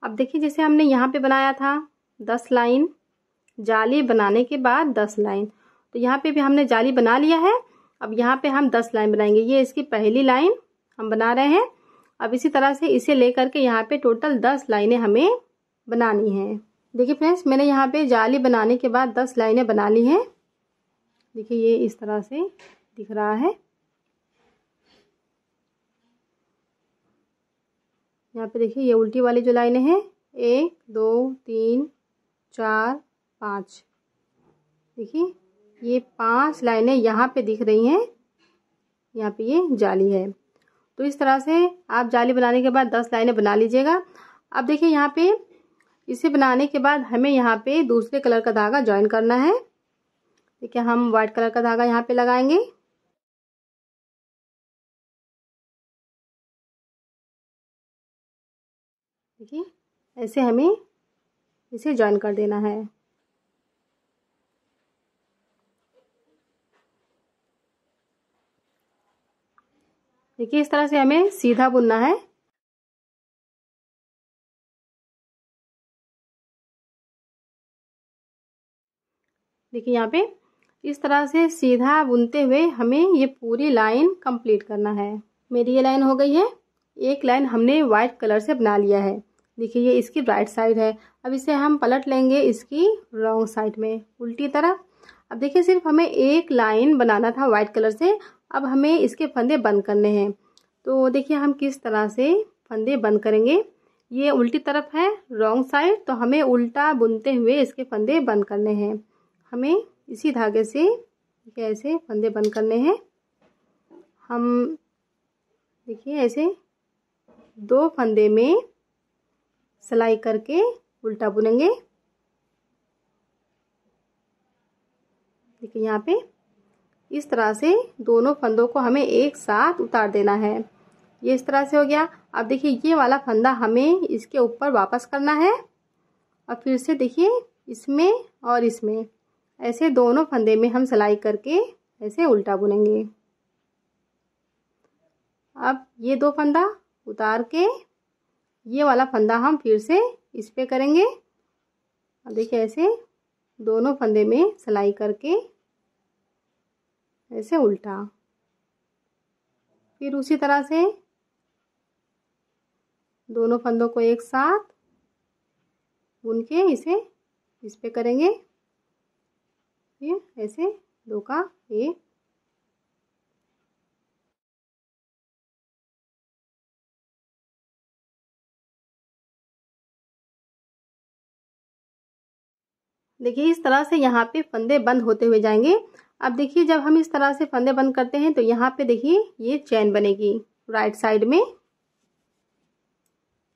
अब देखिए जैसे हमने यहाँ पे बनाया था दस लाइन, जाली बनाने के बाद दस लाइन, तो यहाँ पे भी हमने जाली बना लिया है। अब यहाँ पे हम दस लाइन बनाएंगे, ये इसकी पहली लाइन हम बना रहे हैं। अब इसी तरह से इसे लेकर के यहाँ पे टोटल दस लाइनें हमें बनानी हैं। देखिए फ्रेंड्स, मैंने यहाँ पे जाली बनाने के बाद दस लाइनें बना ली हैं। देखिए ये इस तरह से दिख रहा है, यहाँ पे देखिए ये उल्टी वाली जो लाइनें हैं, एक दो तीन चार पाँच, देखिए ये पांच लाइनें यहाँ पे दिख रही हैं, यहाँ पे ये जाली है। तो इस तरह से आप जाली बनाने के बाद दस लाइनें बना लीजिएगा। अब देखिए यहाँ पे इसे बनाने के बाद हमें यहाँ पे दूसरे कलर का धागा ज्वाइन करना है। देखिए हम वाइट कलर का धागा यहाँ पे लगाएंगे। देखिए ऐसे हमें इसे ज्वाइन कर देना है। देखिए इस तरह से हमें सीधा बुनना है। देखिए यहाँ पे इस तरह से सीधा बुनते हुए हमें ये पूरी लाइन कंप्लीट करना है। मेरी ये लाइन हो गई है। एक लाइन हमने वाइट कलर से बना लिया है। देखिए ये इसकी राइट साइड है। अब इसे हम पलट लेंगे इसकी रॉन्ग साइड में, उल्टी तरफ। अब देखिए सिर्फ हमें एक लाइन बनाना था वाइट कलर से। अब हमें इसके फंदे बंद करने हैं। तो देखिए हम किस तरह से फंदे बंद करेंगे। ये उल्टी तरफ है, रॉन्ग साइड, तो हमें उल्टा बुनते हुए इसके फंदे बंद करने हैं। हमें इसी धागे से ऐसे फंदे बंद करने हैं। हम देखिए ऐसे दो फंदे में सिलाई करके उल्टा बुनेंगे। देखिए यहाँ पे इस तरह से दोनों फंदों को हमें एक साथ उतार देना है। ये इस तरह से हो गया। अब देखिए ये वाला फंदा हमें इसके ऊपर वापस करना है और फिर से देखिए इसमें और इसमें ऐसे दोनों फंदे में हम सिलाई करके ऐसे उल्टा बुनेंगे। अब ये दो फंदा उतार के ये वाला फंदा हम फिर से इस पे करेंगे। अब देखिए ऐसे दोनों फंदे में सिलाई करके ऐसे उल्टा, फिर उसी तरह से दोनों फंदों को एक साथ बुन के इसे इस पे करेंगे। फिर ऐसे दो का एक, देखिए इस तरह से यहाँ पे फंदे बंद होते हुए जाएंगे। अब देखिए जब हम इस तरह से फंदे बंद करते हैं तो यहाँ पे देखिए ये चैन बनेगी राइट साइड में।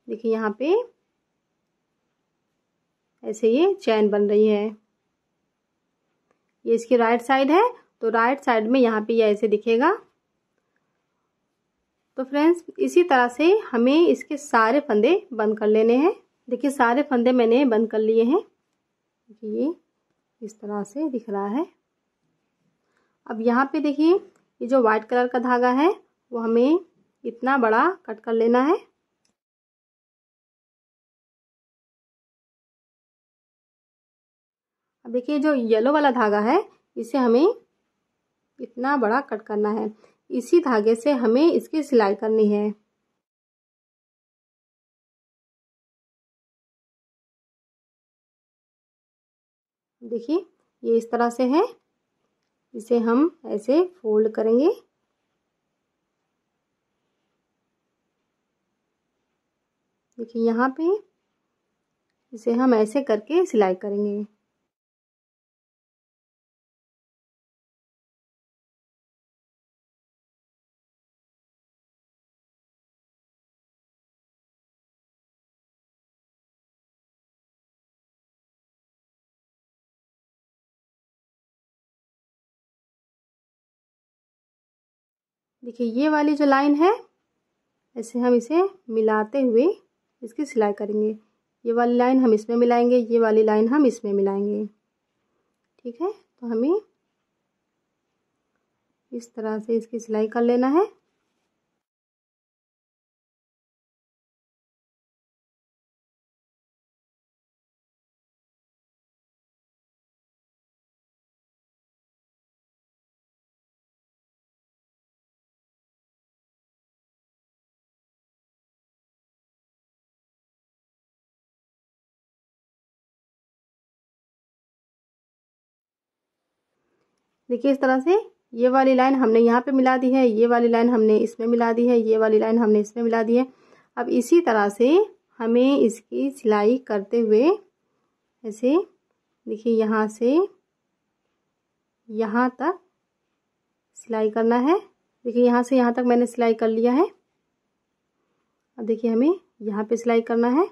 देखिए यहाँ पे ऐसे ये चैन बन रही है, ये इसकी राइट साइड है, तो राइट साइड में यहाँ पे ये ऐसे दिखेगा। तो फ्रेंड्स इसी तरह से हमें इसके सारे फंदे बंद कर लेने हैं। देखिए सारे फंदे मैंने बंद कर लिए हैं। ये इस तरह से दिख रहा है। अब यहाँ पे देखिए ये जो वाइट कलर का धागा है वो हमें इतना बड़ा कट कर लेना है। अब देखिए जो येलो वाला धागा है इसे हमें इतना बड़ा कट करना है। इसी धागे से हमें इसकी सिलाई करनी है। देखिए ये इस तरह से है, इसे हम ऐसे फोल्ड करेंगे। देखिए यहाँ पे इसे हम ऐसे करके सिलाई करेंगे। देखिए ये वाली जो लाइन है ऐसे हम इसे मिलाते हुए इसकी सिलाई करेंगे। ये वाली लाइन हम इसमें मिलाएंगे, ये वाली लाइन हम इसमें मिलाएंगे, ठीक है। तो हमें इस तरह से इसकी सिलाई कर लेना है। देखिए इस तरह से ये वाली लाइन हमने यहाँ पे मिला दी है, ये वाली लाइन हमने इसमें मिला दी है, ये वाली लाइन हमने इसमें मिला दी है। अब इसी तरह से हमें इसकी सिलाई करते हुए ऐसे देखिए यहाँ से यहाँ तक सिलाई करना है। देखिए यहाँ से यहाँ तक मैंने सिलाई कर लिया है। अब देखिए हमें यहाँ पे सिलाई करना है।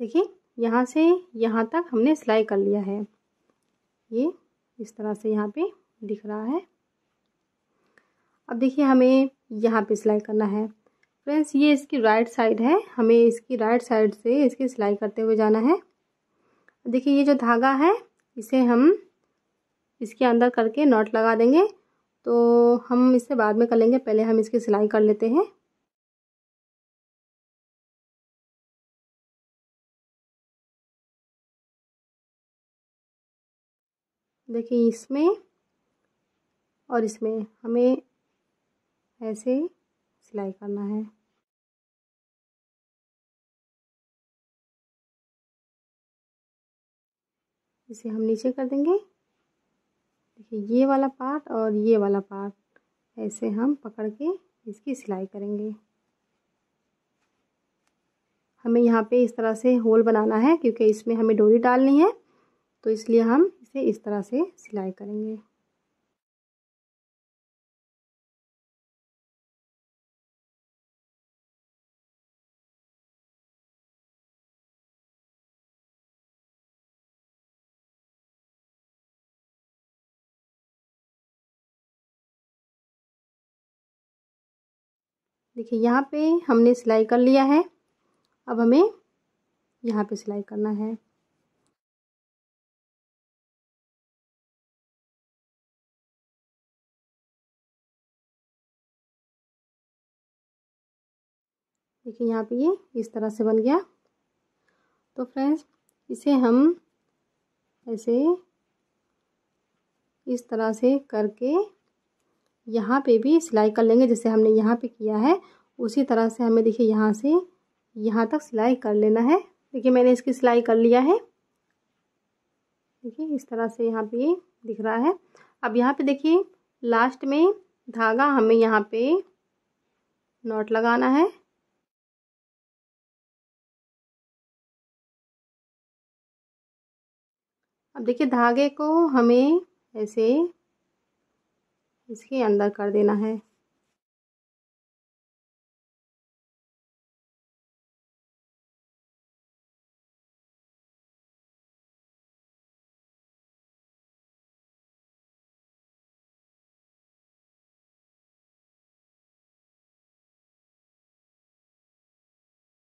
देखिए यहाँ से यहाँ तक हमने सिलाई कर लिया है, ये इस तरह से यहाँ पे दिख रहा है। अब देखिए हमें यहाँ पे सिलाई करना है। फ्रेंड्स ये इसकी राइट साइड है, हमें इसकी राइट साइड से इसकी सिलाई करते हुए जाना है। देखिए ये जो धागा है इसे हम इसके अंदर करके नॉट लगा देंगे, तो हम इसे बाद में कर लेंगे, पहले हम इसकी सिलाई कर लेते हैं। देखिए इसमें और इसमें हमें ऐसे सिलाई करना है। इसे हम नीचे कर देंगे। देखिए ये वाला पार्ट और ये वाला पार्ट ऐसे हम पकड़ के इसकी सिलाई करेंगे। हमें यहाँ पे इस तरह से होल बनाना है क्योंकि इसमें हमें डोरी डालनी है, तो इसलिए हम इसे इस तरह से सिलाई करेंगे। देखिए यहाँ पे हमने सिलाई कर लिया है, अब हमें यहाँ पे सिलाई करना है। देखिए यहाँ पे ये इस तरह से बन गया। तो फ्रेंड्स इसे हम ऐसे इस तरह से करके यहाँ पे भी सिलाई कर लेंगे, जैसे हमने यहाँ पे किया है उसी तरह से हमें देखिए यहाँ से यहाँ तक सिलाई कर लेना है। देखिए मैंने इसकी सिलाई कर लिया है। देखिए इस तरह से यहाँ पे ये दिख रहा है। अब यहाँ पे देखिए लास्ट में धागा हमें यहाँ पे नॉट लगाना है। अब देखिए धागे को हमें ऐसे इसके अंदर कर देना है।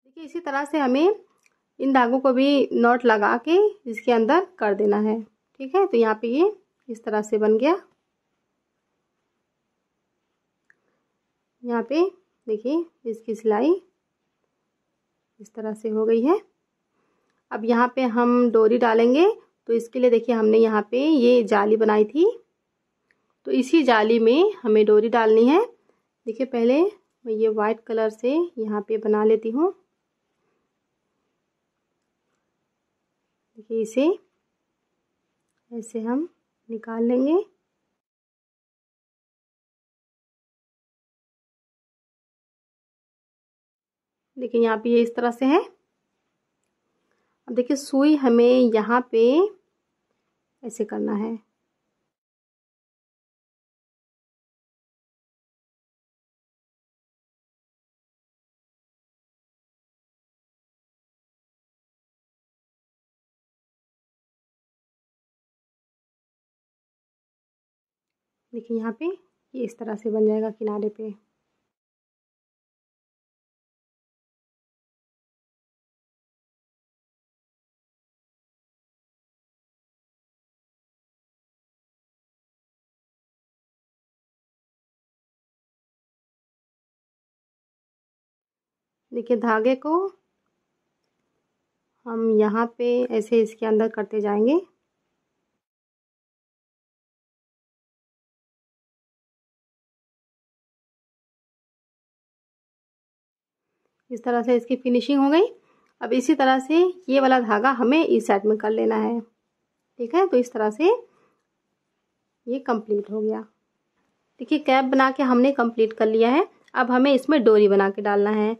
देखिए इसी तरह से हमें इन धागों को भी नॉट लगा के इसके अंदर कर देना है। ठीक है, तो यहाँ पे ये इस तरह से बन गया। यहाँ पे देखिए इसकी सिलाई इस तरह से हो गई है। अब यहाँ पे हम डोरी डालेंगे, तो इसके लिए देखिए हमने यहाँ पे ये जाली बनाई थी, तो इसी जाली में हमें डोरी डालनी है। देखिए पहले मैं ये वाइट कलर से यहाँ पे बना लेती हूँ। देखिए इसे ऐसे हम निकाल लेंगे। देखिए यहाँ पे ये इस तरह से है। अब देखिए सुई हमें यहाँ पे ऐसे करना है। देखिए यहाँ पे ये इस तरह से बन जाएगा किनारे पे। देखिए धागे को हम यहाँ पे ऐसे इसके अंदर करते जाएंगे। इस तरह से इसकी फिनिशिंग हो गई। अब इसी तरह से ये वाला धागा हमें इस साइड में कर लेना है, ठीक है। तो इस तरह से ये कंप्लीट हो गया। देखिए कैप बना के हमने कंप्लीट कर लिया है। अब हमें इसमें डोरी बना के डालना है।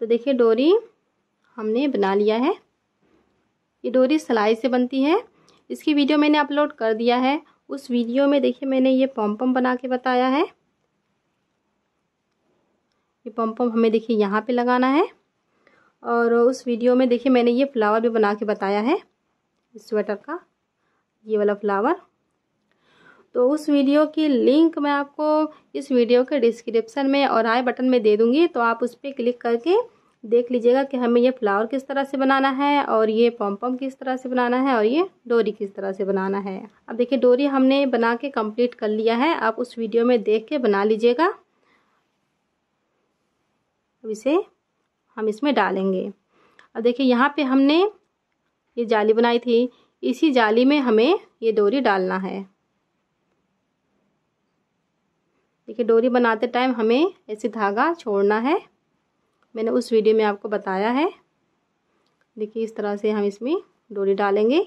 तो देखिए डोरी हमने बना लिया है। ये डोरी सिलाई से बनती है। इसकी वीडियो मैंने अपलोड कर दिया है। उस वीडियो में देखिए मैंने ये पॉम्पम बना के बताया है। ये पॉम्पम हमें देखिए यहाँ पे लगाना है। और उस वीडियो में देखिए मैंने ये फ्लावर भी बना के बताया है, स्वेटर का ये वाला फ्लावर। तो उस वीडियो की लिंक मैं आपको इस वीडियो के डिस्क्रिप्शन में और आई बटन में दे दूँगी। तो आप उस पर क्लिक करके देख लीजिएगा कि हमें ये फ्लावर किस तरह से बनाना है, और ये पॉम्पम किस तरह से बनाना है, और ये डोरी किस तरह से बनाना है। अब देखिए डोरी हमने बना के कंप्लीट कर लिया है। आप उस वीडियो में देख के बना लीजिएगा। अब इसे हम इसमें डालेंगे। अब देखिए यहाँ पे हमने ये जाली बनाई थी, इसी जाली में हमें ये डोरी डालना है। देखिए डोरी बनाते टाइम हमें ऐसे धागा छोड़ना है, मैंने उस वीडियो में आपको बताया है। देखिए इस तरह से हम इसमें डोरी डालेंगे।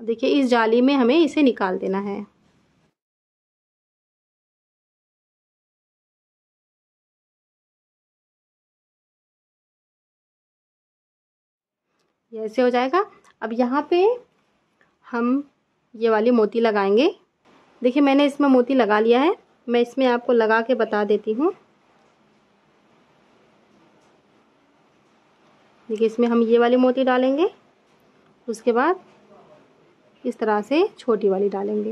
अब देखिए इस जाली में हमें इसे निकाल देना है। ये ऐसे हो जाएगा। अब यहाँ पे हम ये वाली मोती लगाएंगे। देखिए मैंने इसमें मोती लगा लिया है। मैं इसमें आपको लगा के बता देती हूँ। देखिए इसमें हम ये वाली मोती डालेंगे, उसके बाद इस तरह से छोटी वाली डालेंगे।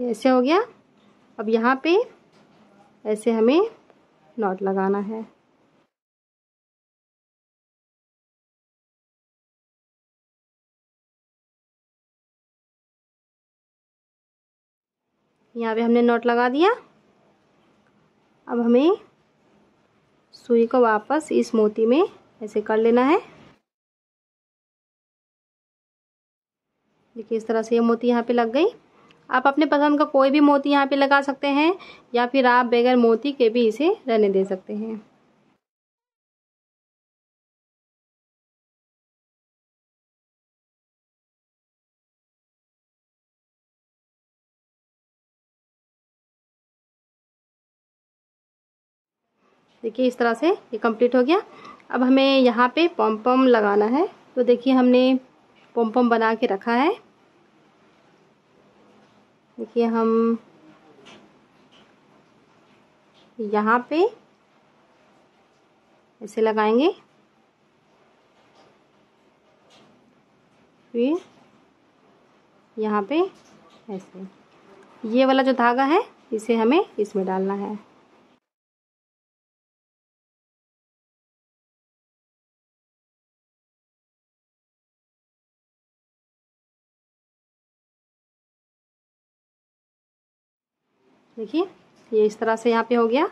ये ऐसे हो गया। अब यहाँ पे ऐसे हमें नॉट लगाना है। यहाँ पे हमने नॉट लगा दिया। अब हमें सुई को वापस इस मोती में ऐसे कर लेना है। देखिए इस तरह से ये मोती यहाँ पे लग गई। आप अपने पसंद का कोई भी मोती यहाँ पे लगा सकते हैं, या फिर आप बगैर मोती के भी इसे रहने दे सकते हैं। देखिए इस तरह से ये कंप्लीट हो गया। अब हमें यहाँ पे पॉम्पम लगाना है। तो देखिए हमने पॉम्पम बना के रखा है। देखिए हम यहाँ पे ऐसे लगाएंगे, फिर यहाँ पे ऐसे। ये वाला जो धागा है इसे हमें इसमें डालना है। देखिए ये इस तरह से यहाँ पे हो गया।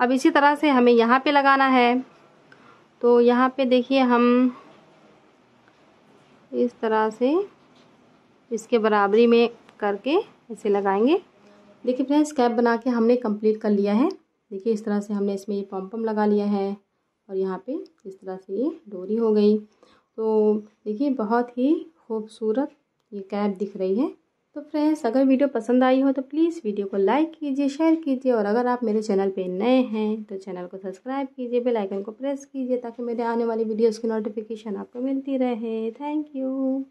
अब इसी तरह से हमें यहाँ पे लगाना है। तो यहाँ पे देखिए हम इस तरह से इसके बराबरी में करके ऐसे लगाएंगे। देखिए फ्रेंड्स कैप बना के हमने कंप्लीट कर लिया है। देखिए इस तरह से हमने इसमें ये पॉम्पम लगा लिया है, और यहाँ पे इस तरह से ये डोरी हो गई। तो देखिए बहुत ही खूबसूरत ये कैप दिख रही है। तो फ्रेंड्स अगर वीडियो पसंद आई हो तो प्लीज़ वीडियो को लाइक कीजिए, शेयर कीजिए, और अगर आप मेरे चैनल पे नए हैं तो चैनल को सब्सक्राइब कीजिए, बेल आइकन को प्रेस कीजिए, ताकि मेरे आने वाली वीडियोस की नोटिफिकेशन आपको मिलती रहे। Thank you.